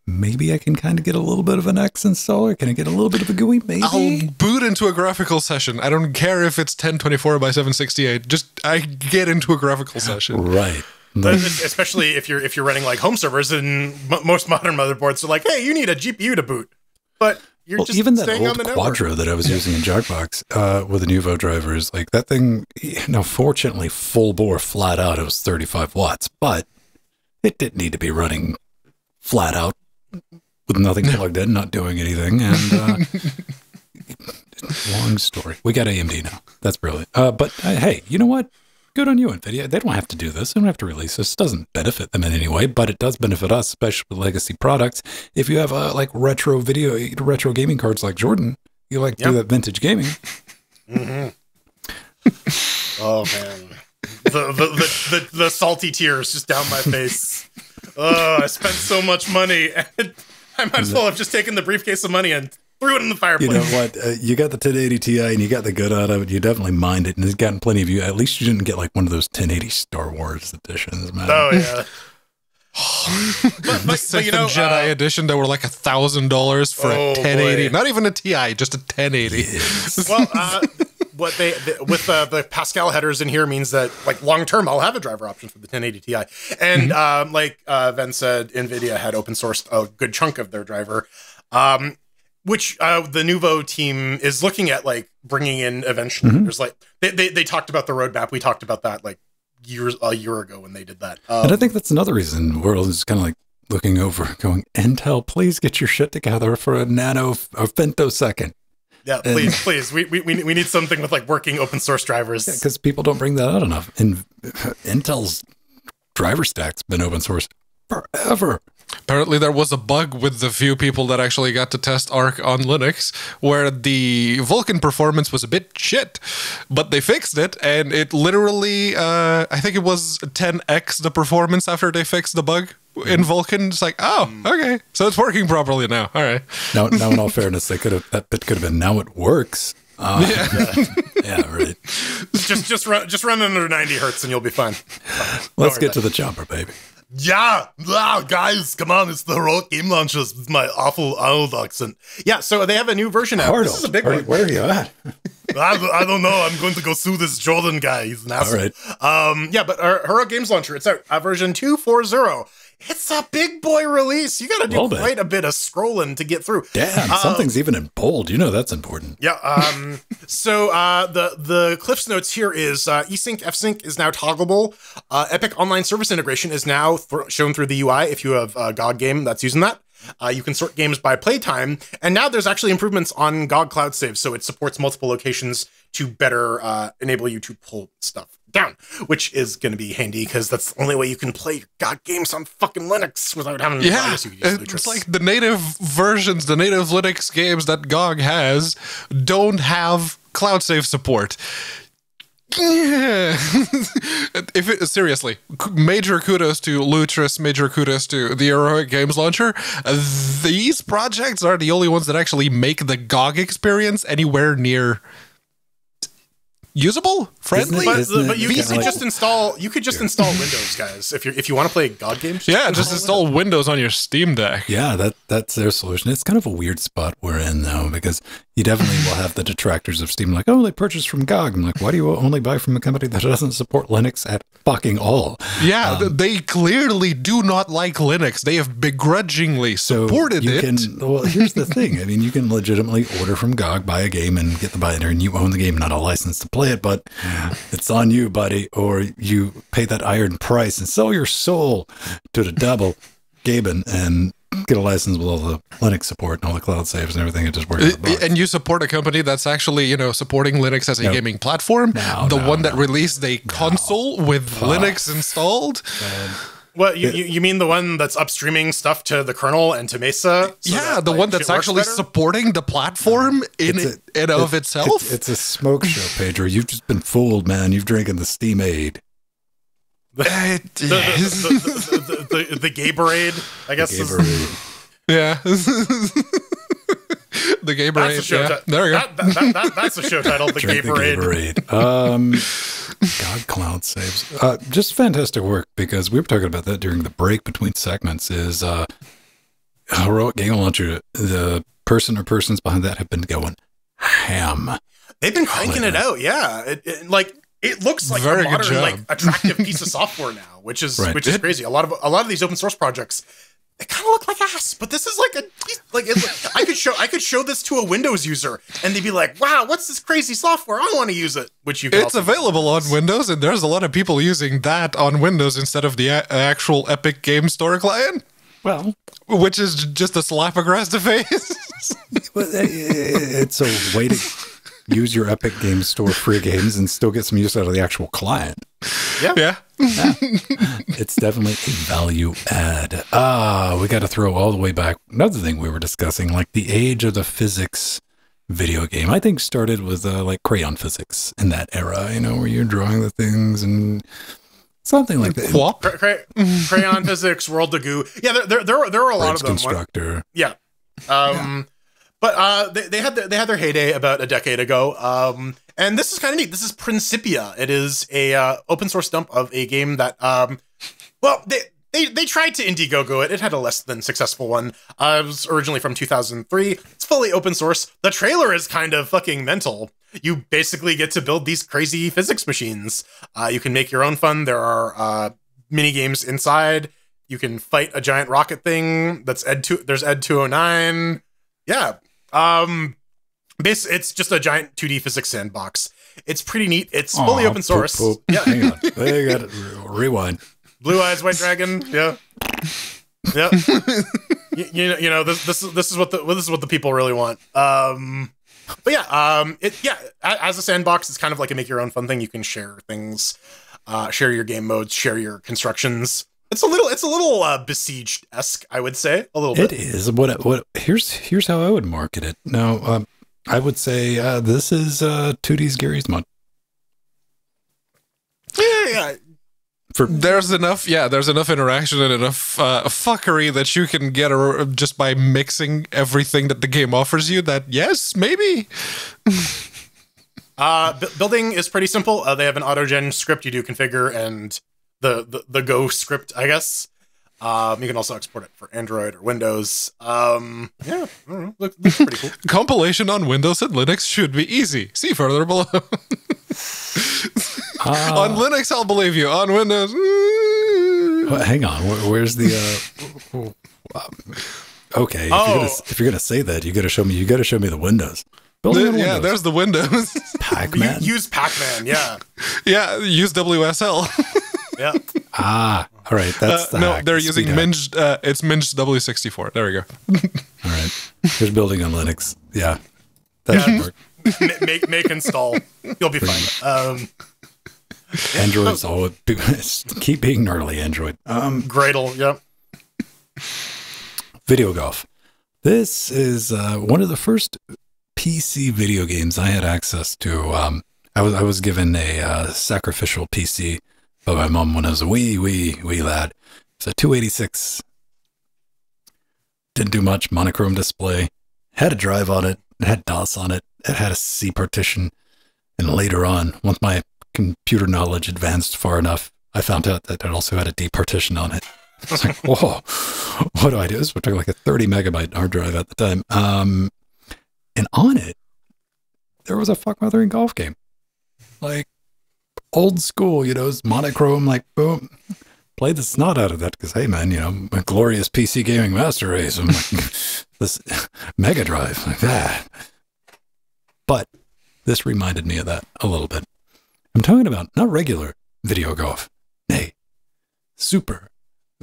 maybe I can kind of get a little bit of an X installer. Can I get a little bit of a G U I? Maybe I'll boot into a graphical session. I don't care if it's ten twenty-four by seven sixty-eight. Just I get into a graphical session, right? But especially if you're if you're running like home servers, and most modern motherboards are like, hey, you need a G P U to boot. But you're well, just even that old Quadro that I was using in Jogbox uh, with the Nouveau drivers, like that thing. You know, fortunately, full bore, flat out, it was thirty-five watts, but it didn't need to be running flat out. With nothing plugged in, not doing anything, and uh, long story. We got A M D now. That's brilliant. Uh, but uh, hey, you know what? Good on you, NVIDIA. They don't have to do this. They don't have to release this. It doesn't benefit them in any way, but it does benefit us, especially with legacy products. If you have uh, like retro video, retro gaming cards like Jordan, you like to yep. do that vintage gaming. Mm-hmm. Oh man, the, the, the, the, the salty tears just down my face. Oh, I spent so much money. I might as well have just taken the briefcase of money and threw it in the fireplace. You know what? Uh, you got the ten eighty Ti and you got the good out of it. You definitely mined it, and it's gotten plenty of you. At least you didn't get like one of those ten eighty Star Wars editions, man. Oh, yeah. but, but, the Sith but, you know, and Jedi uh, edition that were like a thousand dollars for oh, a ten eighty. Boy. Not even a Ti, just a ten eighty. Yes. Well, uh, what they the, with uh, the Pascal headers in here means that like long term, I'll have a driver option for the ten eighty Ti. And mm-hmm. um, like uh, Ven said, NVIDIA had open sourced a good chunk of their driver, um, which uh, the Nouveau team is looking at like bringing in eventually. Mm-hmm. There's like they, they they talked about the roadmap. We talked about that like. Years a year ago when they did that, um, and I think that's another reason the world is kind of like looking over, going, Intel, please get your shit together for a nano or femtosecond. Yeah, and, please, please, we, we we need something with like working open source drivers because yeah, people don't bring that out enough. And Intel's driver stack's been open source forever. Apparently, there was a bug with the few people that actually got to test Arc on Linux where the Vulkan performance was a bit shit, but they fixed it, and it literally, uh, I think it was ten X the performance after they fixed the bug in Vulkan. It's like, oh, okay, so it's working properly now. All right. Now, now in all fairness, they could have that bit could have been now it works. Uh, yeah. yeah, right. Just just run just run under ninety hertz and you'll be fine. fine. Let's get to the chopper, baby. Yeah, wow, guys, come on, it's the heroic game launchers with my awful old accent. Yeah, so they have a new version out. This is a big one. Where are you at? I, I don't know. I'm going to go sue this Jordan guy. He's an asshole. All right. Um, yeah, but our heroic games launcher, it's out, uh, version two forty. It's a big boy release. You got to do quite a bit of scrolling to get through. Damn, um, something's even in bold. You know that's important. Yeah. Um. so uh, the the Cliff's notes here is uh, eSync F sync is now toggleable. Uh, Epic Online Service Integration is now th shown through the U I. If you have a G O G game that's using that, uh, you can sort games by playtime. And now there's actually improvements on G O G Cloud Save, so it supports multiple locations to better uh, enable you to pull stuff down, which is going to be handy because that's the only way you can play your God games on fucking Linux without having to yeah, use it's like the native versions, the native Linux games that G O G has don't have cloud save support. Yeah. if it, seriously, major kudos to Lutris, major kudos to the Heroic Games Launcher. These projects are the only ones that actually make the G O G experience anywhere near usable, friendly. But, but, but you could like, just install. You could just yeah. install Windows, guys. If you if you want to play God games, yeah, just, just install Windows. Windows on your Steam Deck. Yeah, that that's their solution. It's kind of a weird spot we're in though, because you definitely will have the detractors of Steam like, oh, they purchased from G O G. I'm like, why do you only buy from a company that doesn't support Linux at fucking all? Yeah, um, they clearly do not like Linux. They have begrudgingly supported so you it. Can, well, here's the thing. I mean, you can legitimately order from G O G, buy a game, and get the binder, and you own the game, not a license to play it, but it's on you, buddy, or you pay that iron price and sell your soul to the devil, Gaben, and get a license with all the Linux support and all the cloud saves and everything. It just works. And you support a company that's actually, you know, supporting Linux as a no. gaming platform. No, the no, one no. that released a console no. with oh. Linux installed. Man. Well, you, you you mean the one that's upstreaming stuff to the kernel and to Mesa? So yeah, that, the like, one that's actually supporting the platform in a, it, and of it's, itself. It's, it's a smoke show, Pedro. You've just been fooled, man. You've drinking the Steam Aid. The, it the, is. The, the, the, the, the Gatorade, I guess. The Gatorade. Yeah. The Gatorade. The yeah. There we go. That, that, that, that's the show title, The Gatorade. The Gatorade. Um, God, cloud saves. Uh, just fantastic work, because we were talking about that during the break between segments, is uh, Heroic Game Launcher. The person or persons behind that have been going ham. They've been cranking it out, yeah. It, it, like... It looks like Very a modern, like attractive piece of software now, which is right. which is crazy. A lot of a lot of these open source projects, they kind of look like ass, but this is like a like it, I could show I could show this to a Windows user and they'd be like, "Wow, what's this crazy software? I want to use it." Which you can it's available on Windows, and there's a lot of people using that on Windows instead of the a actual Epic Game Store client. Well, which is just a slap across the face. It's a way to use your Epic Game Store free games and still get some use out of the actual client. Yeah. Yeah. Yeah. It's definitely a value add. Ah, we got to throw all the way back. Another thing we were discussing, like the age of the physics video game, I think started with uh, like crayon physics in that era, you know, where you're drawing the things and something like that. Whop. Cray cray crayon physics, World of Goo. Yeah, there, there, there, were, there were a Bridge lot of them. Constructor. Yeah. Um, yeah. But uh, they, they had their, they had their heyday about a decade ago, um, and this is kind of neat. This is Principia. It is a uh, open source dump of a game that, um, well, they, they they tried to Indiegogo it. It had a less than successful one. Uh, it was originally from two thousand three. It's fully open source. The trailer is kind of fucking mental. You basically get to build these crazy physics machines. Uh, you can make your own fun. There are uh, mini games inside. You can fight a giant rocket thing. That's Ed two. There's Ed two oh nine. Yeah. Um, this it's just a giant two D physics sandbox. It's pretty neat. It's Aww, fully open source. Poop, poop. Yeah, hang on. They got it. Rewind. Blue Eyes White Dragon. Yeah, yeah. you, you know, you know this this is this is what the well, this is what the people really want. Um, but yeah, um, it yeah. As a sandbox, it's kind of like a make your own fun thing. You can share things, uh, share your game modes, share your constructions. It's a little, it's a little uh, Besieged-esque, I would say, a little bit. It is. What? What? Here's here's how I would market it. Now, um, I would say uh, this is uh, two D's Gary's mod. Yeah, yeah. For there's enough, yeah, there's enough interaction and enough uh, fuckery that you can get a, just by mixing everything that the game offers you. That yes, maybe. uh, building is pretty simple. Uh, they have an auto-gen script you do configure and. The, the the Go script, I guess. Um, you can also export it for Android or Windows. Um, yeah, I don't know. Look, looks pretty cool. Compilation on Windows and Linux should be easy. See further below. uh. On Linux, I'll believe you. On Windows, well, hang on. Where, where's the? Uh... okay, if, oh. you're gonna, if you're gonna say that, you gotta show me. You gotta show me the Windows. The, the yeah, there's the Windows. Pac-Man. Use Pac-Man. Yeah. Yeah. Use W S L. Yeah. Ah, all right. That's the uh, no. Hack. They're Speed using Minj. Uh, it's Minj W sixty-four. There we go. All right. There's building on Linux. Yeah. That yeah. should work. Make make install. You'll be Pretty fine. Um, Android's all. Keep being gnarly, Android. Um, Gradle. Yep. Video golf. This is uh, one of the first P C video games I had access to. Um, I was I was given a uh, sacrificial P C. But my mom, when I was a wee, wee, wee lad, it's a two eighty-six. Didn't do much. Monochrome display. Had a drive on it. It had DOS on it. It had a C partition. And later on, once my computer knowledge advanced far enough, I found out that it also had a departition on it. I was like, whoa, what do I do? This was like a thirty megabyte hard drive at the time. Um, and on it, there was a fuck mothering golf game. Like, old school, you know, it's monochrome, like, boom. Played the snot out of that because, hey, man, you know, I'm a glorious P C gaming master race. I'm like, this Mega Drive, like that. But this reminded me of that a little bit. I'm talking about not regular video golf, nay, super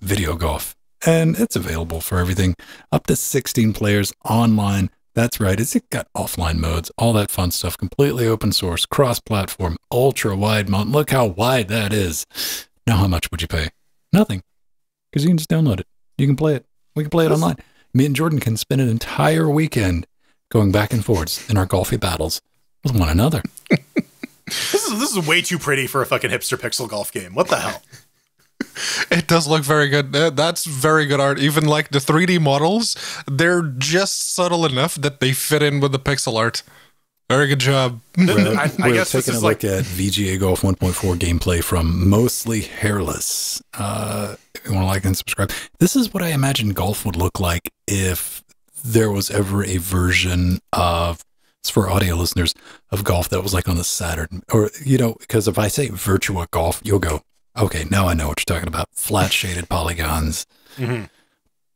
video golf. And it's available for everything up to sixteen players online. That's right, it's got offline modes, all that fun stuff, completely open source, cross-platform, ultra-wide mount. Look how wide that is. Now how much would you pay? Nothing, because you can just download it. You can play it. We can play it online. Me and Jordan can spend an entire weekend going back and forwards in our golfy battles with one another. This is this is way too pretty for a fucking hipster pixel golf game. What the hell? It does look very good. That's very good art. Even like the three D models, they're just subtle enough that they fit in with the pixel art. Very good job. We're, I, I we're guess taking this is a like at V G A Golf one point four gameplay from Mostly Hairless. Uh, if you want to like and subscribe, this is what I imagined golf would look like if there was ever a version of. It's for audio listeners of golf that was like on the Saturn, or, you know, because if I say Virtua Golf, you'll go, okay, now I know what you're talking about. Flat shaded polygons mm-hmm.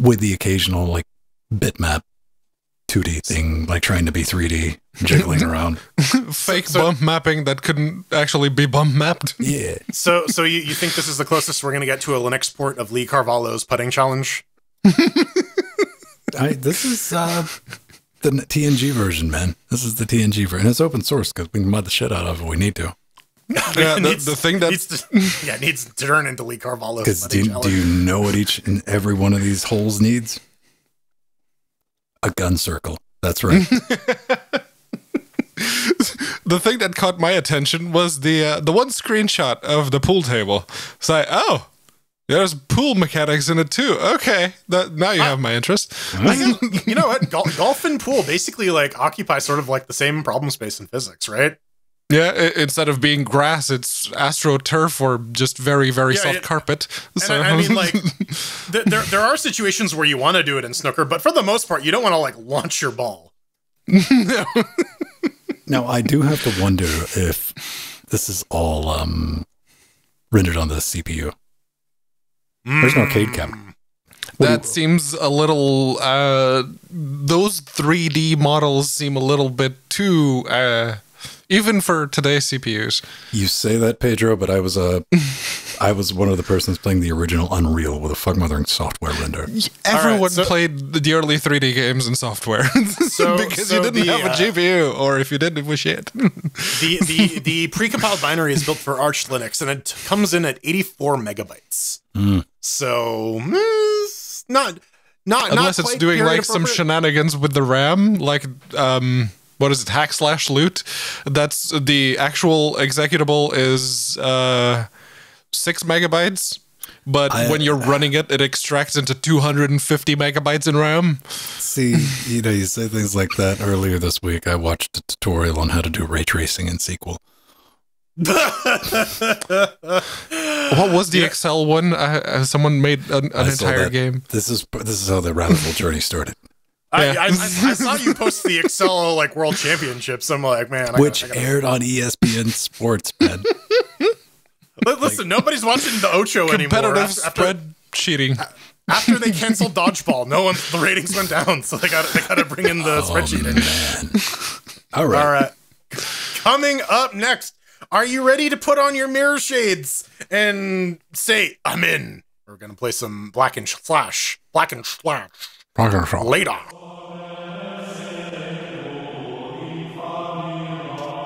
with the occasional like bitmap two D thing, like trying to be three D, jiggling around. Fake so, bump mapping that couldn't actually be bump mapped. Yeah. So so you, you think this is the closest we're going to get to a Linux port of Lee Carvalho's putting challenge? I, this is... Uh, the T N G version, man. This is the T N G version. And it's open source because we can mod the shit out of it if we need to. Yeah, needs, the, the thing that needs to, yeah, it needs to turn into Lee Carvalho. Because do, do you know what each and every one of these holes needs? A gun circle. That's right. The thing that caught my attention was the uh, the one screenshot of the pool table. It's like, oh, there's pool mechanics in it too. Okay, that, now you I, have my interest. I guess, you know what? Gol golf and pool basically like occupy sort of like the same problem space in physics, right? Yeah, it, instead of being grass, it's astroturf or just very, very yeah, soft it, carpet. So. I, I mean, like, th there there are situations where you want to do it in snooker, but for the most part, you don't want to like launch your ball. No. Now, I do have to wonder if this is all um, rendered on the C P U. There's an arcade cabinet. That seems a little... Uh, those three D models seem a little bit too... Uh, even for today's C P Us. You say that, Pedro, but I was a... Uh, I was one of the persons playing the original Unreal with a fuck-mothering software render. Everyone right, so, played the early three D games and software. So, because so you didn't the, have a uh, G P U, or if you did, it was shit. the the, the precompiled binary is built for Arch Linux, and it comes in at eighty-four megabytes. Mm. So, not... not Unless not it's doing, like, some shenanigans with the RAM, like... um. What is it? Hack slash loot. That's the actual executable is uh, six megabytes, but I, when you're I, running it, it extracts into two hundred fifty megabytes in RAM. See, you know, you say things like that. Earlier this week, I watched a tutorial on how to do ray tracing in sequel. What was the yeah. Excel one? I, uh, someone made an, an entire game. This is this is how the rabbit hole journey started. Yeah. I, I, I saw you post the Excel like World Championships. I'm like, man, I which gotta, I gotta... aired on E S P N Sports, man. Listen, like, nobody's watching the Ocho competitive anymore. Competitive spread after, cheating. After they canceled dodgeball, no one the ratings went down, so they got they got to bring in the oh, spreadsheet. Man. All right, all right. Coming up next, are you ready to put on your mirror shades and say, "I'm in"? We're gonna play some Black and Flash. Black and Flash. Later.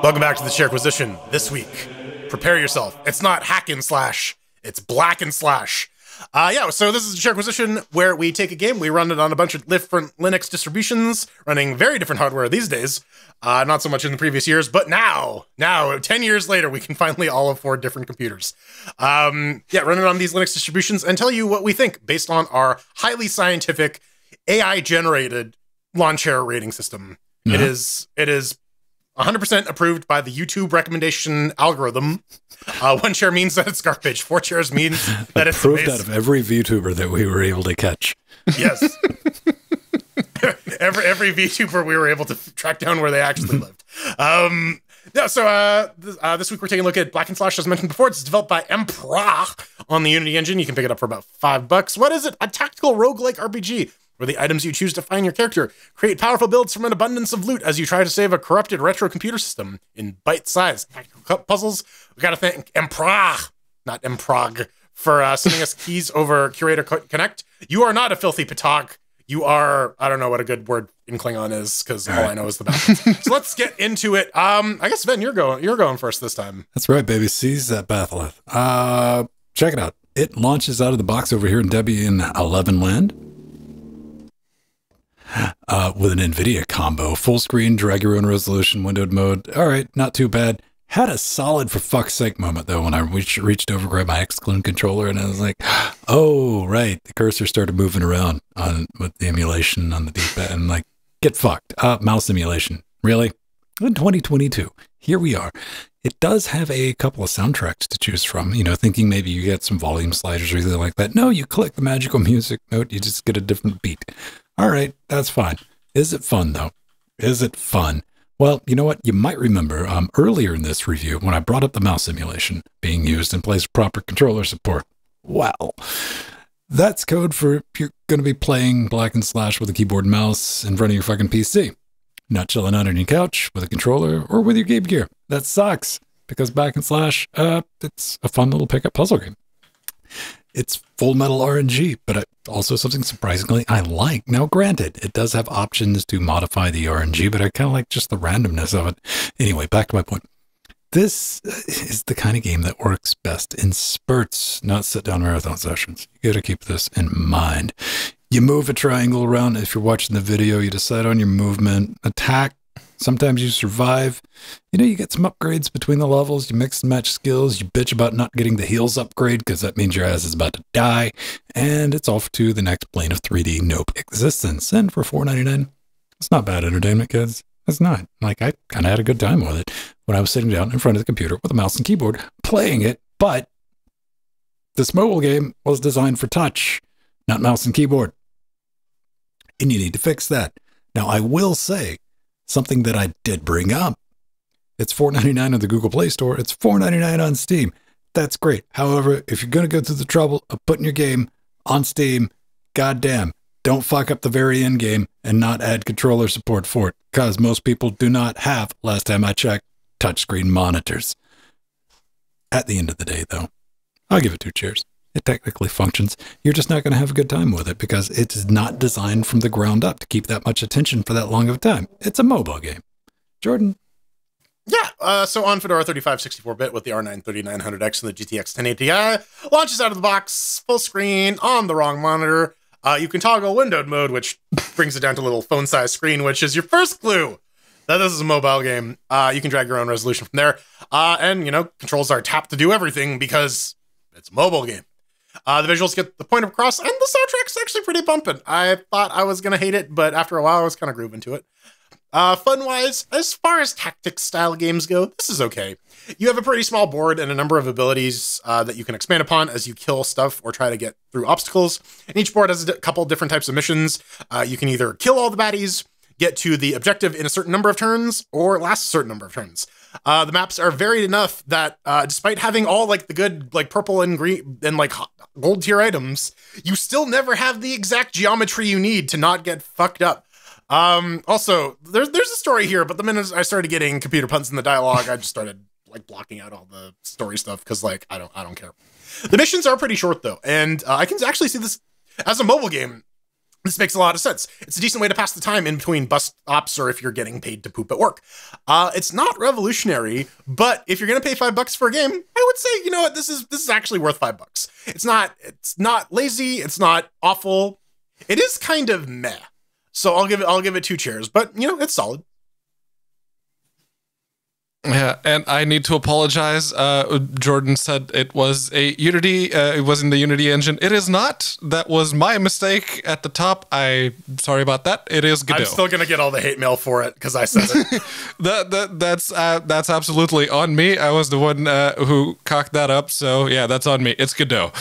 Welcome back to the Chairquisition. This week, prepare yourself. It's not hack and slash. It's black and slash. Uh, yeah, so this is the Chairquisition where we take a game, we run it on a bunch of different Linux distributions, running very different hardware these days. Uh, not so much in the previous years, but now, now, ten years later, we can finally all afford different computers. Um, yeah, run it on these Linux distributions and tell you what we think based on our highly scientific A I generated lawn chair rating system. Uh-huh. It is it is one hundred percent approved by the YouTube recommendation algorithm. Uh, one share means that it's garbage. Four shares means that it's approved out of every VTuber that we were able to catch. Yes. every every VTuber we were able to track down where they actually lived. Um, yeah, so uh, th uh, this week we're taking a look at Black and Slash, as mentioned before. It's developed by Emperor on the Unity engine. You can pick it up for about five bucks. What is it? A tactical roguelike R P G, where the items you choose define your character. Create powerful builds from an abundance of loot as you try to save a corrupted retro computer system in bite-sized tactical puzzles. We got to thank Emprog, not Emprog, for uh, sending us keys over Curator Connect. You are not a filthy patog. You are, I don't know what a good word in Klingon is, because all, all right. I know is the battles. So let's get into it. Um, I guess, Ben, you're going, you're going first this time. That's right, baby. Seize that batholith. Uh, check it out. It launches out of the box over here in Debian eleven land. Uh, with an NVIDIA combo, full screen, drag your own resolution, windowed mode. All right, not too bad. Had a solid for fuck's sake moment, though, when I reach, reached over, grabbed my X CLone controller, and I was like, oh, right. The cursor started moving around on with the emulation on the D-pad. I'm like, get fucked. Uh, mouse emulation. Really? In twenty twenty-two, here we are. It does have a couple of soundtracks to choose from, you know, thinking maybe you get some volume sliders or something like that. No, you click the magical music note, you just get a different beat. All right, that's fine. Is it fun, though? Is it fun? Well, you know what? You might remember um, earlier in this review when I brought up the mouse emulation being used in place of proper controller support. Well, that's code for you're going to be playing Black and Slash with a keyboard and mouse in front of your fucking P C. Not chilling out on your couch with a controller or with your Game Gear. That sucks, because Black and Slash, uh, it's a fun little pickup puzzle game. It's full metal R N G, but also something surprisingly I like. Now, granted, it does have options to modify the R N G, but I kind of like just the randomness of it. Anyway, back to my point. This is the kind of game that works best in spurts, not sit-down marathon sessions. You got to keep this in mind. You move a triangle around. If you're watching the video, you decide on your movement, attack. Sometimes you survive. You know, you get some upgrades between the levels. You mix and match skills. You bitch about not getting the heals upgrade because that means your ass is about to die. And it's off to the next plane of three D nope existence. And for four ninety-nine, it's not bad entertainment, kids. It's not. Like, I kind of had a good time with it when I was sitting down in front of the computer with a mouse and keyboard playing it. But this mobile game was designed for touch, not mouse and keyboard. And you need to fix that. Now, I will say, something that I did bring up. It's four ninety-nine on the Google Play Store. It's four ninety-nine on Steam. That's great. However, if you're going to go through the trouble of putting your game on Steam, goddamn, don't fuck up the very end game and not add controller support for it, because most people do not have, last time I checked, touchscreen monitors. At the end of the day, though, I'll give it two cheers. It technically functions. You're just not going to have a good time with it because it's not designed from the ground up to keep that much attention for that long of a time. It's a mobile game. Jordan? Yeah, uh, so on Fedora thirty-five sixty-four bit with the R nine thirty-nine hundred X and the G T X ten eighty Ti, launches out of the box, full screen, on the wrong monitor. Uh, you can toggle windowed mode, which brings it down to a little phone-sized screen, which is your first clue that this is a mobile game. Uh, you can drag your own resolution from there. Uh, and, you know, controls are tapped to do everything because it's a mobile game. Uh, the visuals get the point across, and the soundtrack's actually pretty bumping. I thought I was going to hate it, but after a while, I was kind of grooving to it. Uh, Fun-wise, as far as tactics-style games go, this is okay. You have a pretty small board and a number of abilities uh, that you can expand upon as you kill stuff or try to get through obstacles. And each board has a couple different types of missions. Uh, you can either kill all the baddies, get to the objective in a certain number of turns, or last a certain number of turns. Uh, the maps are varied enough that uh, despite having all like the good like purple and green and like gold tier items, you still never have the exact geometry you need to not get fucked up. Um, also, there's there's a story here, but the minute I started getting computer puns in the dialogue, I just started like blocking out all the story stuff because like I don't I don't care. The missions are pretty short though, and uh, I can actually see this as a mobile game. This makes a lot of sense. It's a decent way to pass the time in between bus stops or if you're getting paid to poop at work. Uh, it's not revolutionary, but if you're going to pay five bucks for a game, I would say, you know what, this is this is actually worth five bucks. It's not it's not lazy. It's not awful. It is kind of meh. So I'll give it I'll give it two cheers, but you know, it's solid. Yeah, and I need to apologize. Uh, Jordan said it was a Unity. Uh, it was in the Unity engine. It is not. That was my mistake at the top. I sorry about that. It is Godot. I'm still gonna get all the hate mail for it because I said it. that that that's uh, that's absolutely on me. I was the one uh, who cocked that up. So yeah, that's on me. It's Godot.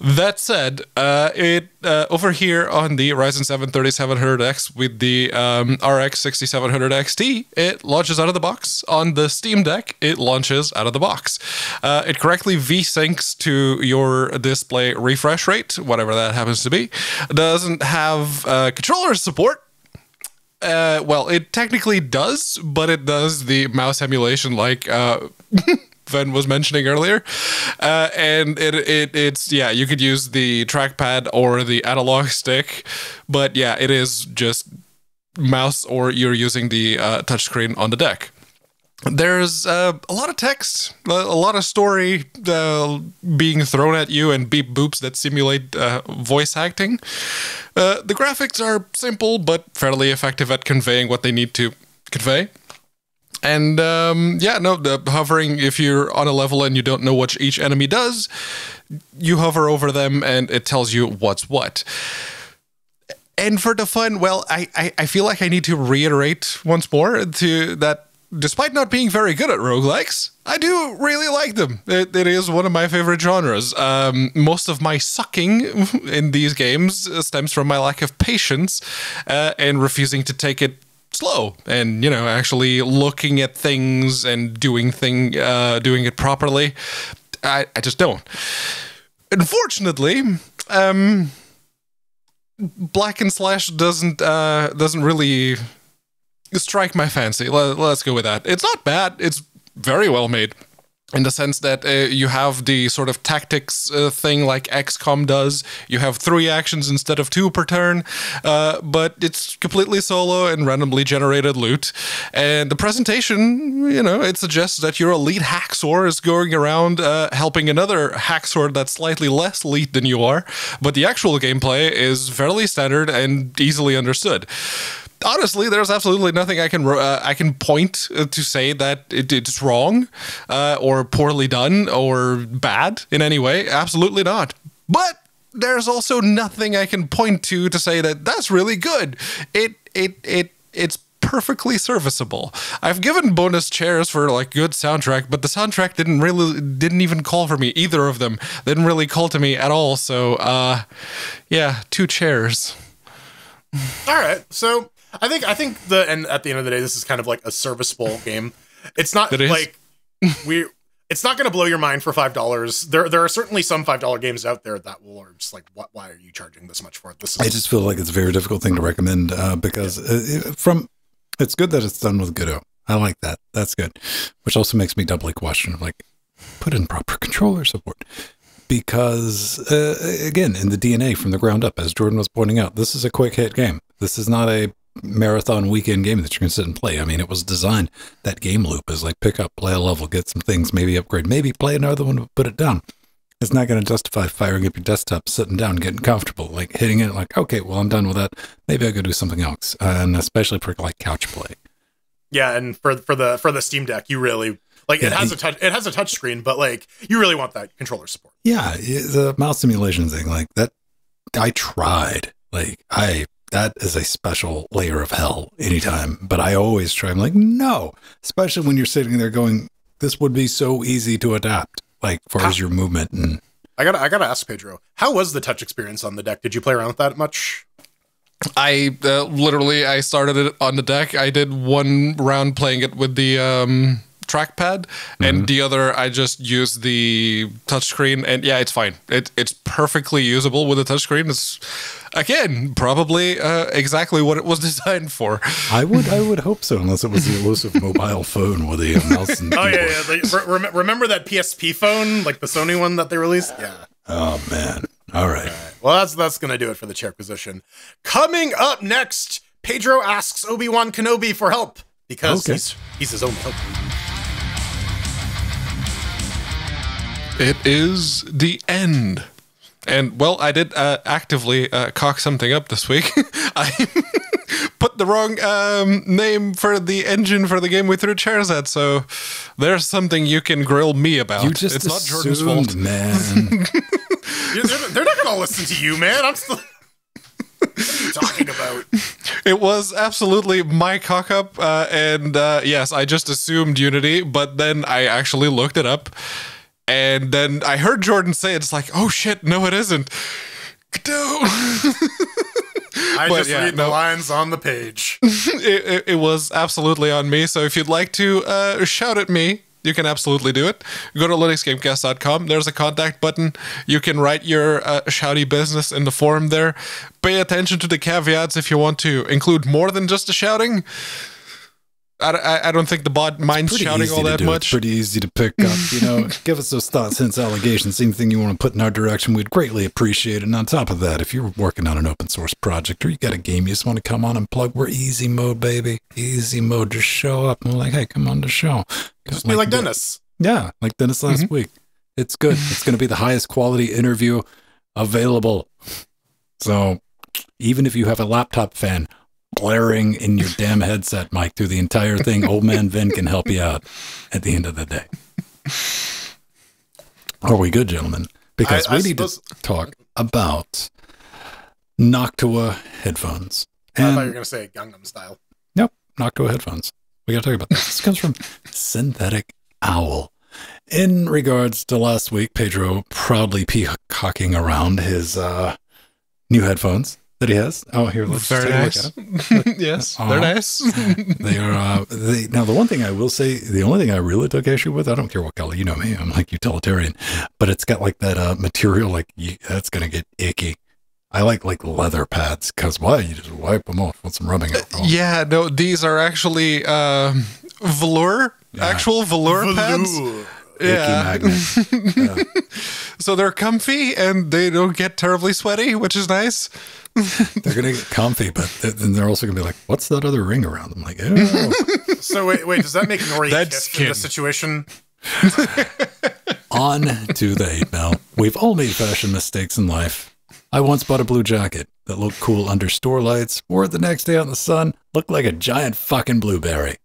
That said, uh, it uh, over here on the Ryzen seven thirty-seven hundred X with the um, R X sixty-seven hundred X T, it launches out of the box on the Steam Steam Deck. It launches out of the box. Uh, it correctly V-syncs to your display refresh rate, whatever that happens to be. Doesn't have uh, controller support. Uh, well, it technically does, but it does the mouse emulation like uh, Ven was mentioning earlier. Uh, and it, it it's, yeah, you could use the trackpad or the analog stick, but yeah, it is just mouse or you're using the uh, touchscreen on the deck. There's uh, a lot of text, a lot of story uh, being thrown at you and beep boops that simulate uh, voice acting. Uh, the graphics are simple but fairly effective at conveying what they need to convey. And um, yeah, no, the hovering, if you're on a level and you don't know what each enemy does, you hover over them and it tells you what's what. And for the fun, well, I, I, I feel like I need to reiterate once more to that despite not being very good at roguelikes, I do really like them. It, it is one of my favorite genres. Um, most of my sucking in these games stems from my lack of patience uh, and refusing to take it slow and, you know, actually looking at things and doing thing, uh, doing it properly. I, I just don't. Unfortunately, um, Black and Slash doesn't uh, doesn't really strike my fancy. Let's go with that. It's not bad. It's very well made in the sense that uh, you have the sort of tactics uh, thing like X COM does. You have three actions instead of two per turn, uh, but it's completely solo and randomly generated loot. And the presentation, you know, it suggests that your elite hacksaw is going around uh, helping another hacksaw that's slightly less elite than you are, but the actual gameplay is fairly standard and easily understood. Honestly, there's absolutely nothing I can uh, I can point to say that it, it's wrong uh, or poorly done or bad in any way. Absolutely not. But there's also nothing I can point to to say that that's really good. It it it it's perfectly serviceable. I've given bonus chairs for like good soundtrack, but the soundtrack didn't really didn't even call for me. Either of them didn't really call to me at all. So uh, yeah, two chairs. All right, so. I think I think the and at the end of the day, this is kind of like a serviceable game. It's not it like we. It's not going to blow your mind for five dollars. There there are certainly some five dollar games out there that will are just like, what? Why are you charging this much for it? This is I just feel like it's a very difficult thing to recommend uh, because yeah. it, from it's good that it's done with Godot. I like that. That's good, which also makes me doubly question of like, put in proper controller support. Because, uh, again, in the D N A from the ground up, as Jordan was pointing out, this is a quick hit game. This is not a marathon weekend game that you're going to sit and play. I mean, it was designed, that game loop is like pick up, play a level, get some things, maybe upgrade, maybe play another one, but put it down. It's not going to justify firing up your desktop, sitting down, getting comfortable, like hitting it like, okay, well, I'm done with that. Maybe I'll go do something else. Uh, and especially for like couch play. Yeah. And for, for the, for the Steam Deck, you really... Like yeah, it has a touch, it has a touch screen, but like you really want that controller support. Yeah, the mouse simulation thing, like that. I tried, like I that is a special layer of hell anytime. But I always try. I'm like, no, especially when you're sitting there going, this would be so easy to adapt, like as far as your movement. And I gotta, I gotta ask Pedro, how was the touch experience on the deck? Did you play around with that much? I uh, literally, I started it on the deck. I did one round playing it with the. Um, trackpad and mm-hmm. the other I just use the touchscreen, and yeah, it's fine. It, it's perfectly usable with a touchscreen. It's again probably uh, exactly what it was designed for. I would I would hope so, unless it was the elusive mobile phone with the mouse and keyboard. Oh yeah, yeah. They, re remember that P S P phone, like the Sony one that they released? Yeah. Oh man. All right. All right. Well, that's that's gonna do it for the chair position. Coming up next, Pedro asks Obi-Wan Kenobi for help because okay. he's he's his own help. It is the end. And, well, I did uh, actively uh, cock something up this week. I put the wrong um, name for the engine for the game we threw chairs at. So there's something you can grill me about. You just it's assumed, not Jordan's fault, man. Yeah, they're, they're not gonna listen to you, man. I'm still. What are you talking about? It was absolutely my cock-up, uh, and uh, yes, I just assumed Unity, but then I actually looked it up, and then I heard Jordan say it, it's like, oh shit, no it isn't. No. I but just yeah, read no. the lines on the page. it, it, it was absolutely on me, so if you'd like to uh, shout at me, you can absolutely do it. Go to Linux Gamecast dot com. There's a contact button. You can write your uh, shouty business in the forum there. Pay attention to the caveats if you want to include more than just the shouting. I, I, I don't think the bot minds shouting all that much. It's pretty easy to pick up. You know, give us those thoughts, hints, allegations, anything you want to put in our direction. We'd greatly appreciate it. And on top of that, if you're working on an open source project or you got a game you just want to come on and plug, we're easy mode, baby. Easy mode. Just show up and we're like, hey, come on the show. Just like be like Dennis. The, yeah, like Dennis last mm-hmm. week. It's good. It's going to be the highest quality interview available. So even if you have a laptop fan blaring in your damn headset mic through the entire thing, old man Vin can help you out at the end of the day. Are we good, gentlemen? Because I, we I need to talk about Noctua headphones. And I thought you were going to say Gangnam Style. Nope, Noctua headphones. We got to talk about this. This comes from Synthetic Owl. In regards to last week, Pedro proudly peacocking around his uh, new headphones that he has. Oh, here, let's very nice. Look at it. Yes, uh, they're nice. They are. Uh, they, now, the one thing I will say, the only thing I really took issue with, I don't care what color, you know me, I'm like utilitarian, but it's got like that uh, material, like that's going to get icky. I like like leather pads because why? You just wipe them off with some rubbing alcohol. Uh, yeah, no, these are actually uh, velour, yeah. actual velour, velour pads. Yeah. Yeah. So they're comfy and they don't get terribly sweaty, which is nice. They're going to get comfy, but then they're, they're also going to be like, what's that other ring around them? Like, oh. So wait, wait, does that make Nori kiss in this situation? On to the hate mail. We've all made fashion mistakes in life. I once bought a blue jacket that looked cool under store lights, wore it the next day out in the sun, looked like a giant fucking blueberry.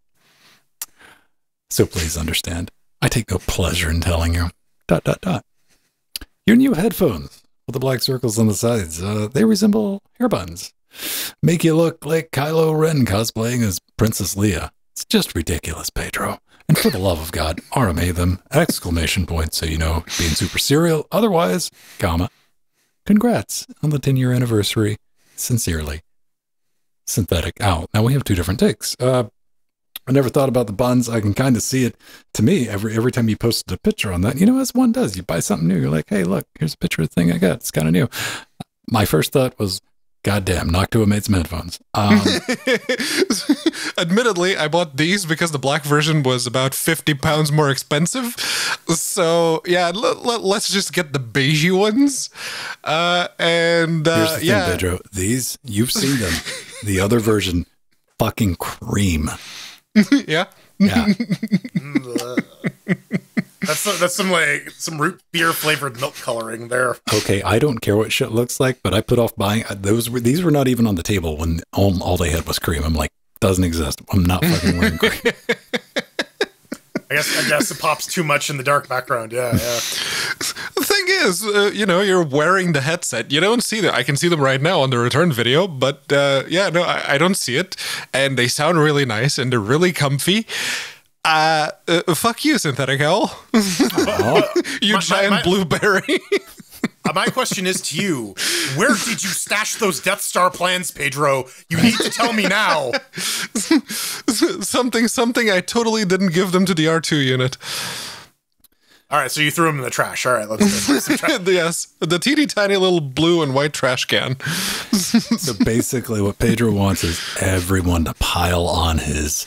So please understand, I take no pleasure in telling you. Dot, dot, dot. Your new headphones with the black circles on the sides, uh, they resemble hair buns. Make you look like Kylo Ren cosplaying as Princess Leia. It's just ridiculous, Pedro. And for the love of God, R M A them, exclamation point, so you know, being super serial. Otherwise, comma. Congrats on the ten year anniversary. Sincerely, Synthetic Owl. Now we have two different takes. Uh, I never thought about the buns. I can kind of see it. To me, every every time you posted a picture on that, you know, as one does, you buy something new. You're like, hey, look, here's a picture of the thing I got. It's kind of new. My first thought was, goddamn, Noctua made some headphones. Um, Admittedly, I bought these because the black version was about fifty pounds more expensive. So, yeah, let's just get the beigey ones. Uh, and, uh, here's the thing, yeah. Pedro. These, you've seen them. The other version, fucking cream. Yeah. Yeah. That's some, that's some like some root beer flavored milk coloring there. Okay, I don't care what shit looks like, but I put off buying those. Were, these were not even on the table when all, all they had was cream. I'm like, doesn't exist. I'm not fucking wearing cream. I guess I guess it pops too much in the dark background. Yeah, yeah. The thing is, uh, you know, you're wearing the headset. You don't see them. I can see them right now on the return video, but uh, yeah, no, I, I don't see it. And they sound really nice and they're really comfy. Uh, uh, fuck you, Synthetic Owl. You my, giant my, my, blueberry. uh, my question is to you, where did you stash those Death Star plans, Pedro? You need to tell me now. something, something I totally didn't give them to the R two unit. All right, so you threw them in the trash. All right, let's do some trash. Yes, the teeny tiny little blue and white trash can. So basically what Pedro wants is everyone to pile on his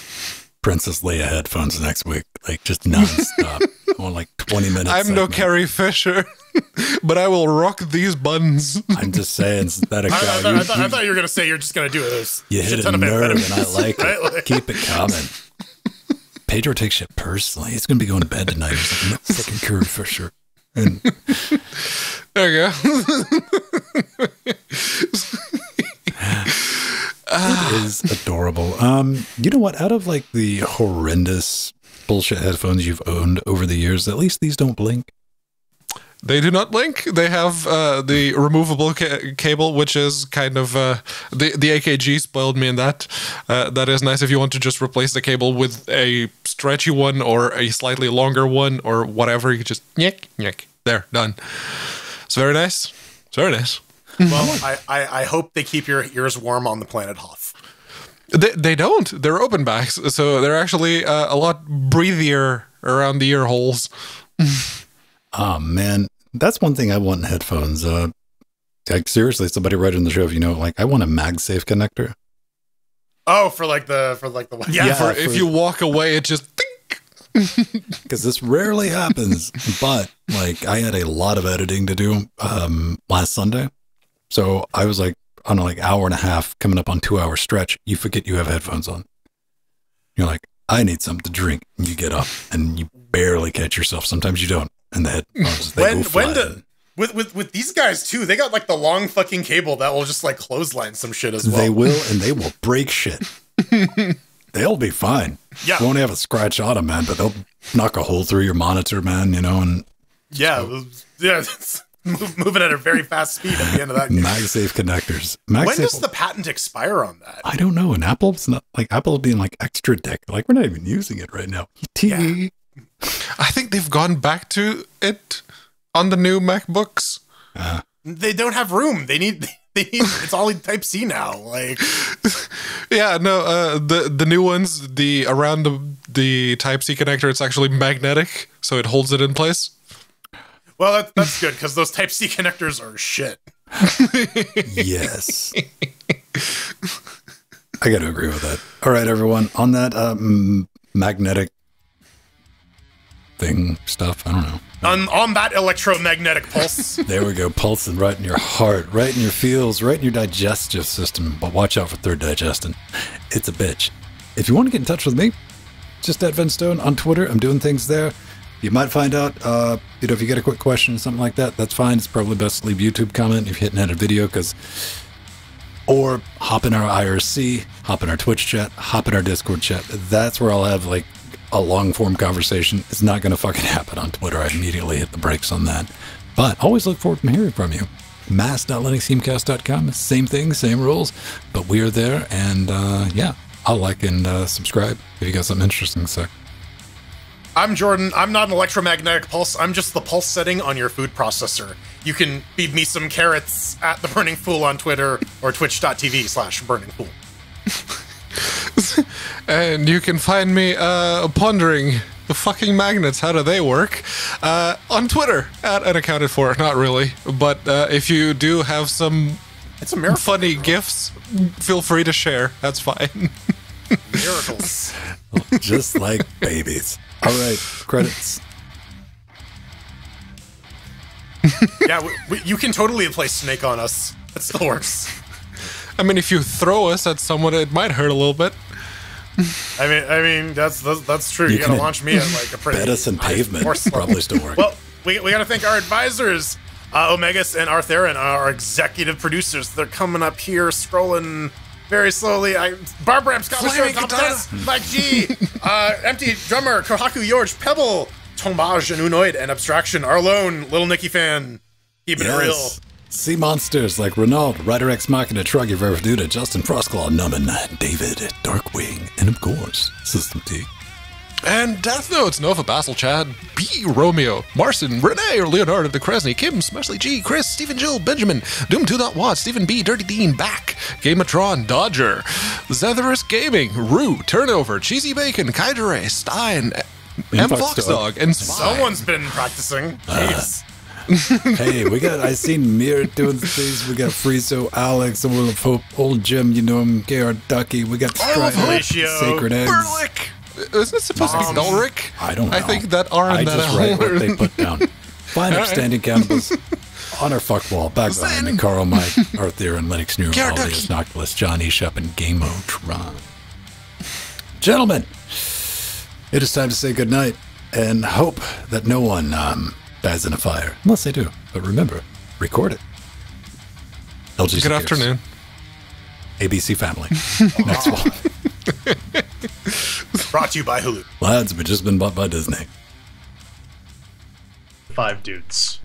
Princess Leia headphones next week, like just nonstop. Or like twenty minutes. I'm segment. No Carrie Fisher, but I will rock these buns. I'm just saying, synthetic. I, I, thought, you, I, thought, you, I thought you were gonna say you're just gonna do this. You hit a nerve, and I like it. Like, keep it coming. Pedro takes shit personally. He's gonna be going to bed tonight. He's like, no fucking Carrie Fisher. And there you go. ah. It is adorable. Um, you know what? Out of like the horrendous bullshit headphones you've owned over the years, at least these don't blink. They do not blink. They have uh, the removable ca cable, which is kind of uh, the the A K G spoiled me in that. Uh, that is nice if you want to just replace the cable with a stretchy one or a slightly longer one or whatever. You just nyek nyek. There, done. It's very nice. It's very nice. Well, I, I I hope they keep your ears warm on the planet Hoth. They they don't. They're open backs, so they're actually uh, a lot breathier around the ear holes. Oh man. That's one thing I want in headphones. Uh, like seriously, somebody wrote in the show, if you know, like I want a MagSafe connector. Oh, for like the for like the yeah. yeah for, for, if you walk away, it just because this rarely happens. But like I had a lot of editing to do um, last Sunday, so I was like on a like hour and a half, coming up on two hour stretch. You forget you have headphones on. You're like, I need something to drink. And you get up and you barely catch yourself. Sometimes you don't. And the headphones, they when, go when do, with, with, with these guys, too, they got, like, the long fucking cable that will just, like, clothesline some shit as well. They will, and they will break shit. They'll be fine. Yeah. Won't have a scratch on them, man, but they'll knock a hole through your monitor, man, you know, and... Yeah, so. yeah, it's moving at a very fast speed at the end of that game. MagSafe connectors. MagSafe when does the patent expire on that? I don't know, and Apple's not, like, Apple being, like, extra dick. Like, we're not even using it right now. T V... Yeah. I think they've gone back to it on the new MacBooks. Uh, they don't have room. They need. They need it's all in Type C now. Like, yeah, no. Uh, the the new ones, the around the the Type C connector, it's actually magnetic, so it holds it in place. Well, that's that's good because those Type C connectors are shit. Yes. I got to agree with that. All right, everyone. On that um, magnetic. Thing stuff. I don't know. On, on that electromagnetic pulse. There we go. Pulsing right in your heart, right in your feels, right in your digestive system. But watch out for third digestion. It's a bitch. If you want to get in touch with me, just at VenStone on Twitter. I'm doing things there. You might find out, uh, you know, if you get a quick question or something like that, that's fine. It's probably best to leave YouTube comment if you hadn't had a video because, or hop in our I R C, hop in our Twitch chat, hop in our Discord chat. That's where I'll have like a long-form conversation. It's not going to fucking happen on Twitter. I immediately hit the brakes on that. But always look forward to hearing from you. mass dot linux gamecast dot com. Same thing, same rules. But we are there, and uh, yeah, I'll like and uh, subscribe if you got something interesting to say. I'm Jordan. I'm not an electromagnetic pulse. I'm just the pulse setting on your food processor. You can feed me some carrots at the Burning Fool on Twitter or twitch dot tv slash burning fool. And you can find me uh, pondering the fucking magnets, how do they work, uh, on Twitter, at unaccounted for, not really, but uh, if you do have some it's a miracle, funny girl. gifts, feel free to share, that's fine. Miracles. Just like babies. Alright, credits. Yeah, we, we, you can totally play Snake on us, that still works. I mean, if you throw us at someone, it might hurt a little bit. I mean, I mean that's that's, that's true. You, you gotta launch me at like a pretty. Bet us in pavement. Probably still working. Well, we we gotta thank our advisors, uh, Omegas and Arthur, and our executive producers. They're coming up here, scrolling very slowly. I Barbram Scott, Mike G, uh, Empty Drummer, Kohaku Yorge, Pebble, Tomage and Unoid, and Abstraction. Arlone, Little Nicky Fan, keep it yes. real. Sea monsters like Renault, Rider X Machina, Truggy, Verve Duda, Justin Frostclaw, Numbin, David, Darkwing, and of course, System T. And Death Notes, Nova, Basil, Chad, B, Romeo, Marcin, Renee, or Leonardo de Kresny, Kim, Smashley G, Chris, Stephen Jill, Benjamin, Doom two dot watch, Stephen B, Dirty Dean, Back, Gamatron, Dodger, Zetherus Gaming, Rue, Turnover, Cheesy Bacon, Kaidere, Stein, M Foxdog, and Spy. Someone's been practicing. Jeez. Uh, Hey, we got, I seen Mir doing things. We got Friso, Alex, the World of Hope, Old Jim, you know him, K R Ducky. We got Strider, Sacred Eggs. Berlick. Isn't it supposed Moms. to be Dolric? I don't know. I think that R and that just write what they put down. Fine, upstanding cannibals. On our fuck wall, back behind me, Carl, Mike, Arthur, and Lennox New, Aldius, Noctilus, John Eshep, and Game-O-Tron. Gentlemen, it is time to say goodnight and hope that no one, um, dies in a fire. Unless they do. But remember, record it. L G C Good cares. Afternoon. A B C Family. Next one. Brought to you by Hulu. Lads, but just been bought by Disney. Five dudes.